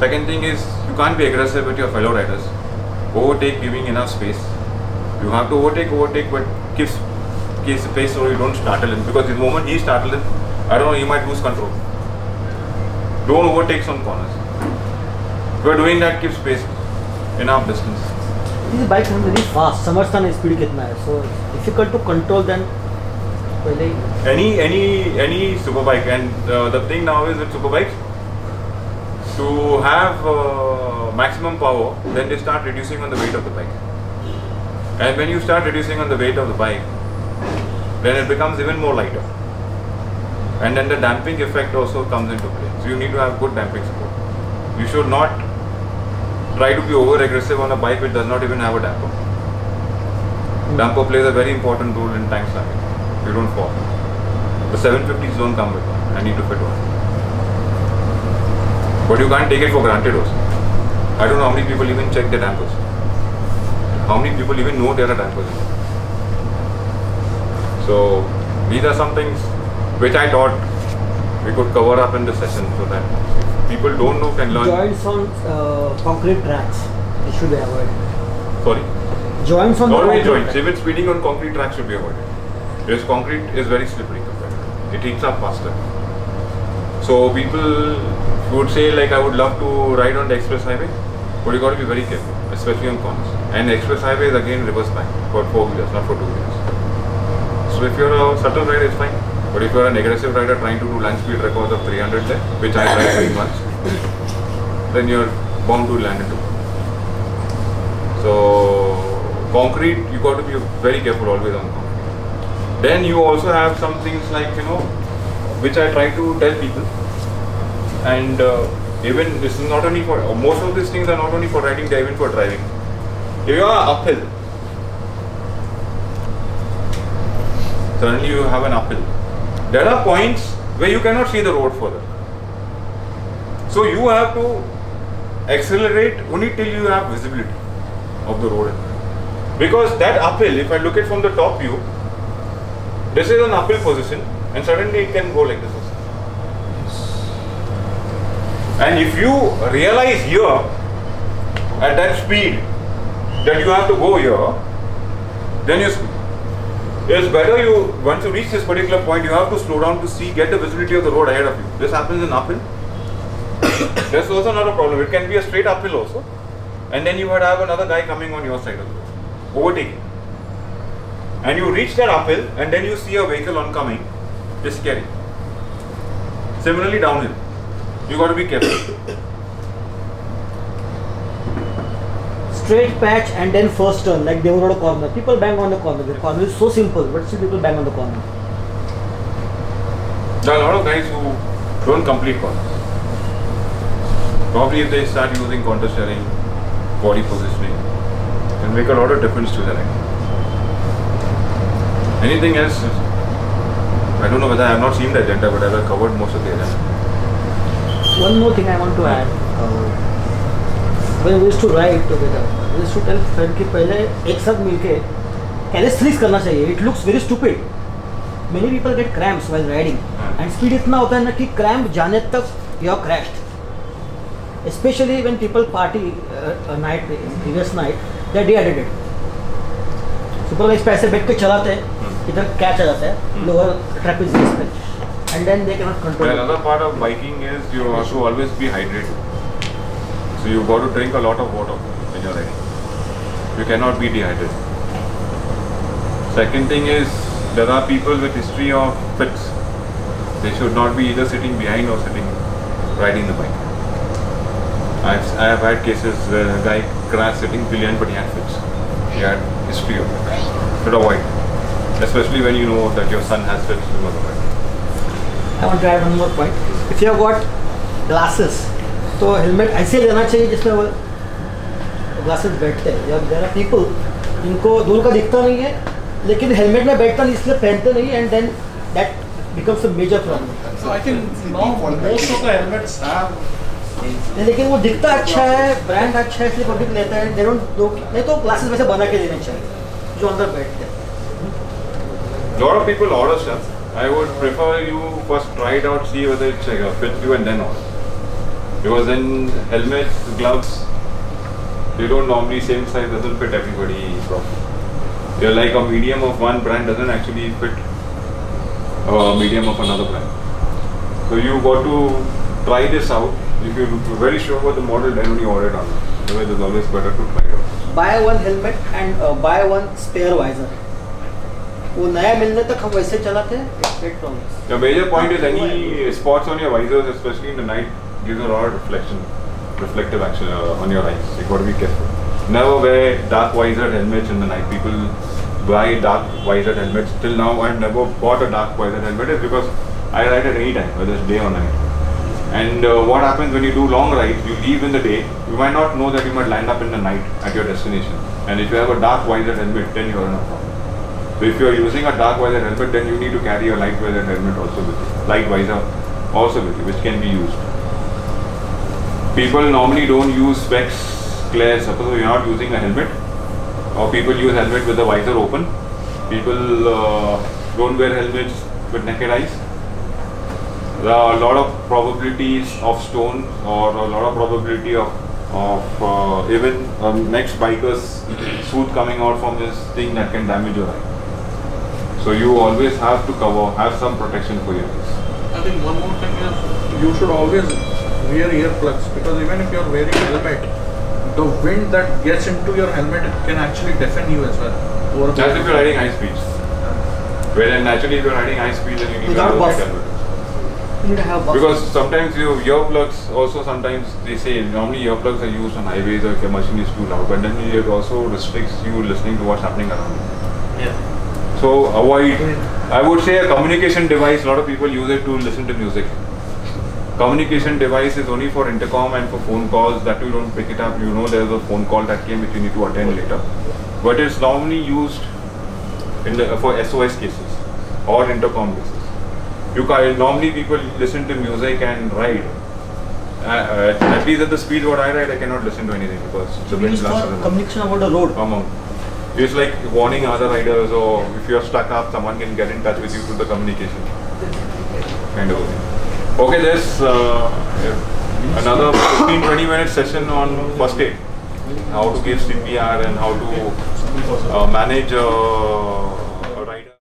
Second thing is, you can't be aggressive with your fellow riders. Overtake, giving enough space. You have to overtake, but give space so you don't startle him. Because the moment he startles him, I don't know, he might lose control. Don't overtake some corners. We're doing that, give space. Enough distance. These bikes are very fast. Samarthan speed kitna hai, so it's difficult to control them. Any superbike, and the thing now is with superbikes, to have maximum power, then they start reducing on the weight of the bike. And when you start reducing on the weight of the bike, then it becomes even more lighter. And then the damping effect also comes into play. So you need to have good damping support. You should not try to be over aggressive on a bike which does not even have a damper. Damper plays a very important role in tank slamming. You don't fall. The 750s don't come with one. I need to fit one. But you can't take it for granted also. I don't know how many people even check their dampers. How many people even know there are dampers in there. So these are some things which I thought we could cover up in this session, so that people don't know can learn. Joints on concrete tracks, it should be avoided. Sorry? Joints on concrete tracks. Even speeding on concrete tracks should be avoided. Because concrete is very slippery compared to it. It heats up faster. So people would say, like, I would love to ride on the express highway, but you got to be very careful, especially on corners. And the express highway is again reverse bank for 4 wheelers, not for 2 wheelers. So if you're a subtle rider, it's fine. But if you are an aggressive rider trying to do land speed records of 300 there, which I tried very much, then you are bound to land into. So concrete, you got to be very careful always on concrete. Then you also have some things like, which I try to tell people. And even this is not only for, most of these things are not only for riding, they are even for driving. If you are uphill, suddenly you have an uphill. There are points where you cannot see the road further. So you have to accelerate only till you have visibility of the road. Because that uphill, if I look at from the top view, this is an uphill position, and suddenly it can go like this also. And if you realize here at that speed that you have to go here, then it's better you, once you reach this particular point, you have to slow down to see, get the visibility of the road ahead of you. This happens in uphill. That's also not a problem. It can be a straight uphill also. And then you would have another guy coming on your side of the road, overtaking. And you reach that uphill and then you see a vehicle oncoming. It's scary. Similarly downhill, you got to be careful. Straight patch and then first turn, like they were on a corner. People bang on the corner. The corner is so simple, but still people bang on the corner. There are a lot of guys who don't complete corners. Probably if they start using counter steering, body positioning, it can make a lot of difference to their act. Anything else? I don't know whether I have not seen the agenda, but I have covered most of the agenda. One more thing I want to add. When we used to ride together, we used to tell friend ki pehle ek sath milke calisthenics karna chahiye. It looks very stupid. Many people get cramps while riding, and speed itna hota hai na ki cramp jaane tak you are crashed. Especially when people party a night, previous night, they are dehydrated. Superbikes paise bed ke chalate hai, idhar catch aa jata hai, lower trapezius pe, and then they cannot control. Another part of biking is you have to always be hydrated. So you got to drink a lot of water when you are riding. You cannot be dehydrated. Second thing is there are people with history of fits. They should not be either sitting behind or sitting riding the bike. I have had cases where a guy crashed sitting brilliant, but he had fits. He had history of it. Should avoid. Especially when you know that your son has fits. I want to add one more point. If you have got glasses, so helmet ऐसे लेना चाहिए जिसमें वो glasses बैठते हैं. या there are people जिनको दूर का दिखता नहीं है, लेकिन helmet में बैठता नहीं, इसलिए पहनते नहीं, and then that becomes a major problem. So I think now most of the helmets have. लेकिन वो दिखता अच्छा है, ब्रांड अच्छा है, इसलिए पब्लिक लेता है. They don't do, नहीं तो ग्लासेस वैसे बना के देने चाहिए जो अंदर बैठते हैं. Lot of people order stuff. I would prefer you first try it out, see whether it fits you, and then order. Because then helmets, gloves, they don't normally same size doesn't fit everybody properly. They're like a medium of one brand doesn't actually fit a medium of another brand. So you got to try this out. If you are very sure about the model, then only order it on. Otherwise, it's always better to try it out. Buy one helmet and buy one spare visor. वो नया मिलने तक हम वैसे चलाते हैं. The major point is any spots on your visors, especially in the night, gives a lot of reflection, reflective action on your eyes. You got to be careful. Never wear dark visored helmets in the night. People buy dark visored helmets. Till now, I've never bought a dark visored helmet. It's because I ride at any time, whether it's day or night. And what happens when you do long rides, you leave in the day, you might not know that you might land up in the night at your destination. And if you have a dark visor helmet, then you are in a problem. So if you are using a dark visor helmet, then you need to carry a light visor helmet also with you, light visor also with you, which can be used. People normally don't use specs, glares. Suppose you are not using a helmet, or people use helmet with the visor open. People don't wear helmets with naked eyes. There are a lot of probabilities of stones, or a lot of probability of even next biker's tooth coming out from this thing that can damage your eye. So you always have to cover, have some protection for your eyes. I think one more thing is you should always wear earplugs, because even if you are wearing helmet, the wind that gets into your helmet can actually deafen you as well. That's if you are riding high speeds. Whereas naturally if you are riding high speeds, then you need to wear helmet. Because sometimes you earplugs also, sometimes they say normally earplugs are used on highways or if your machine is too loud, but then it also restricts you listening to what's happening around you. Yeah. So avoid, I would say a communication device, a lot of people use it to listen to music. Communication device is only for intercom and for phone calls, that you don't pick it up, you know there's a phone call that came which you need to attend later. But it's normally used in for SOS cases or intercom cases. You can, normally people listen to music and ride. At least at the speed what I ride, I cannot listen to anything because the wind blasts. It's communication about the road. It's like warning other riders, or if you're stuck up, someone can get in touch with you through the communication. Kind of. Okay, there's another 15-20 minute session on first aid. How to give CPR and how to manage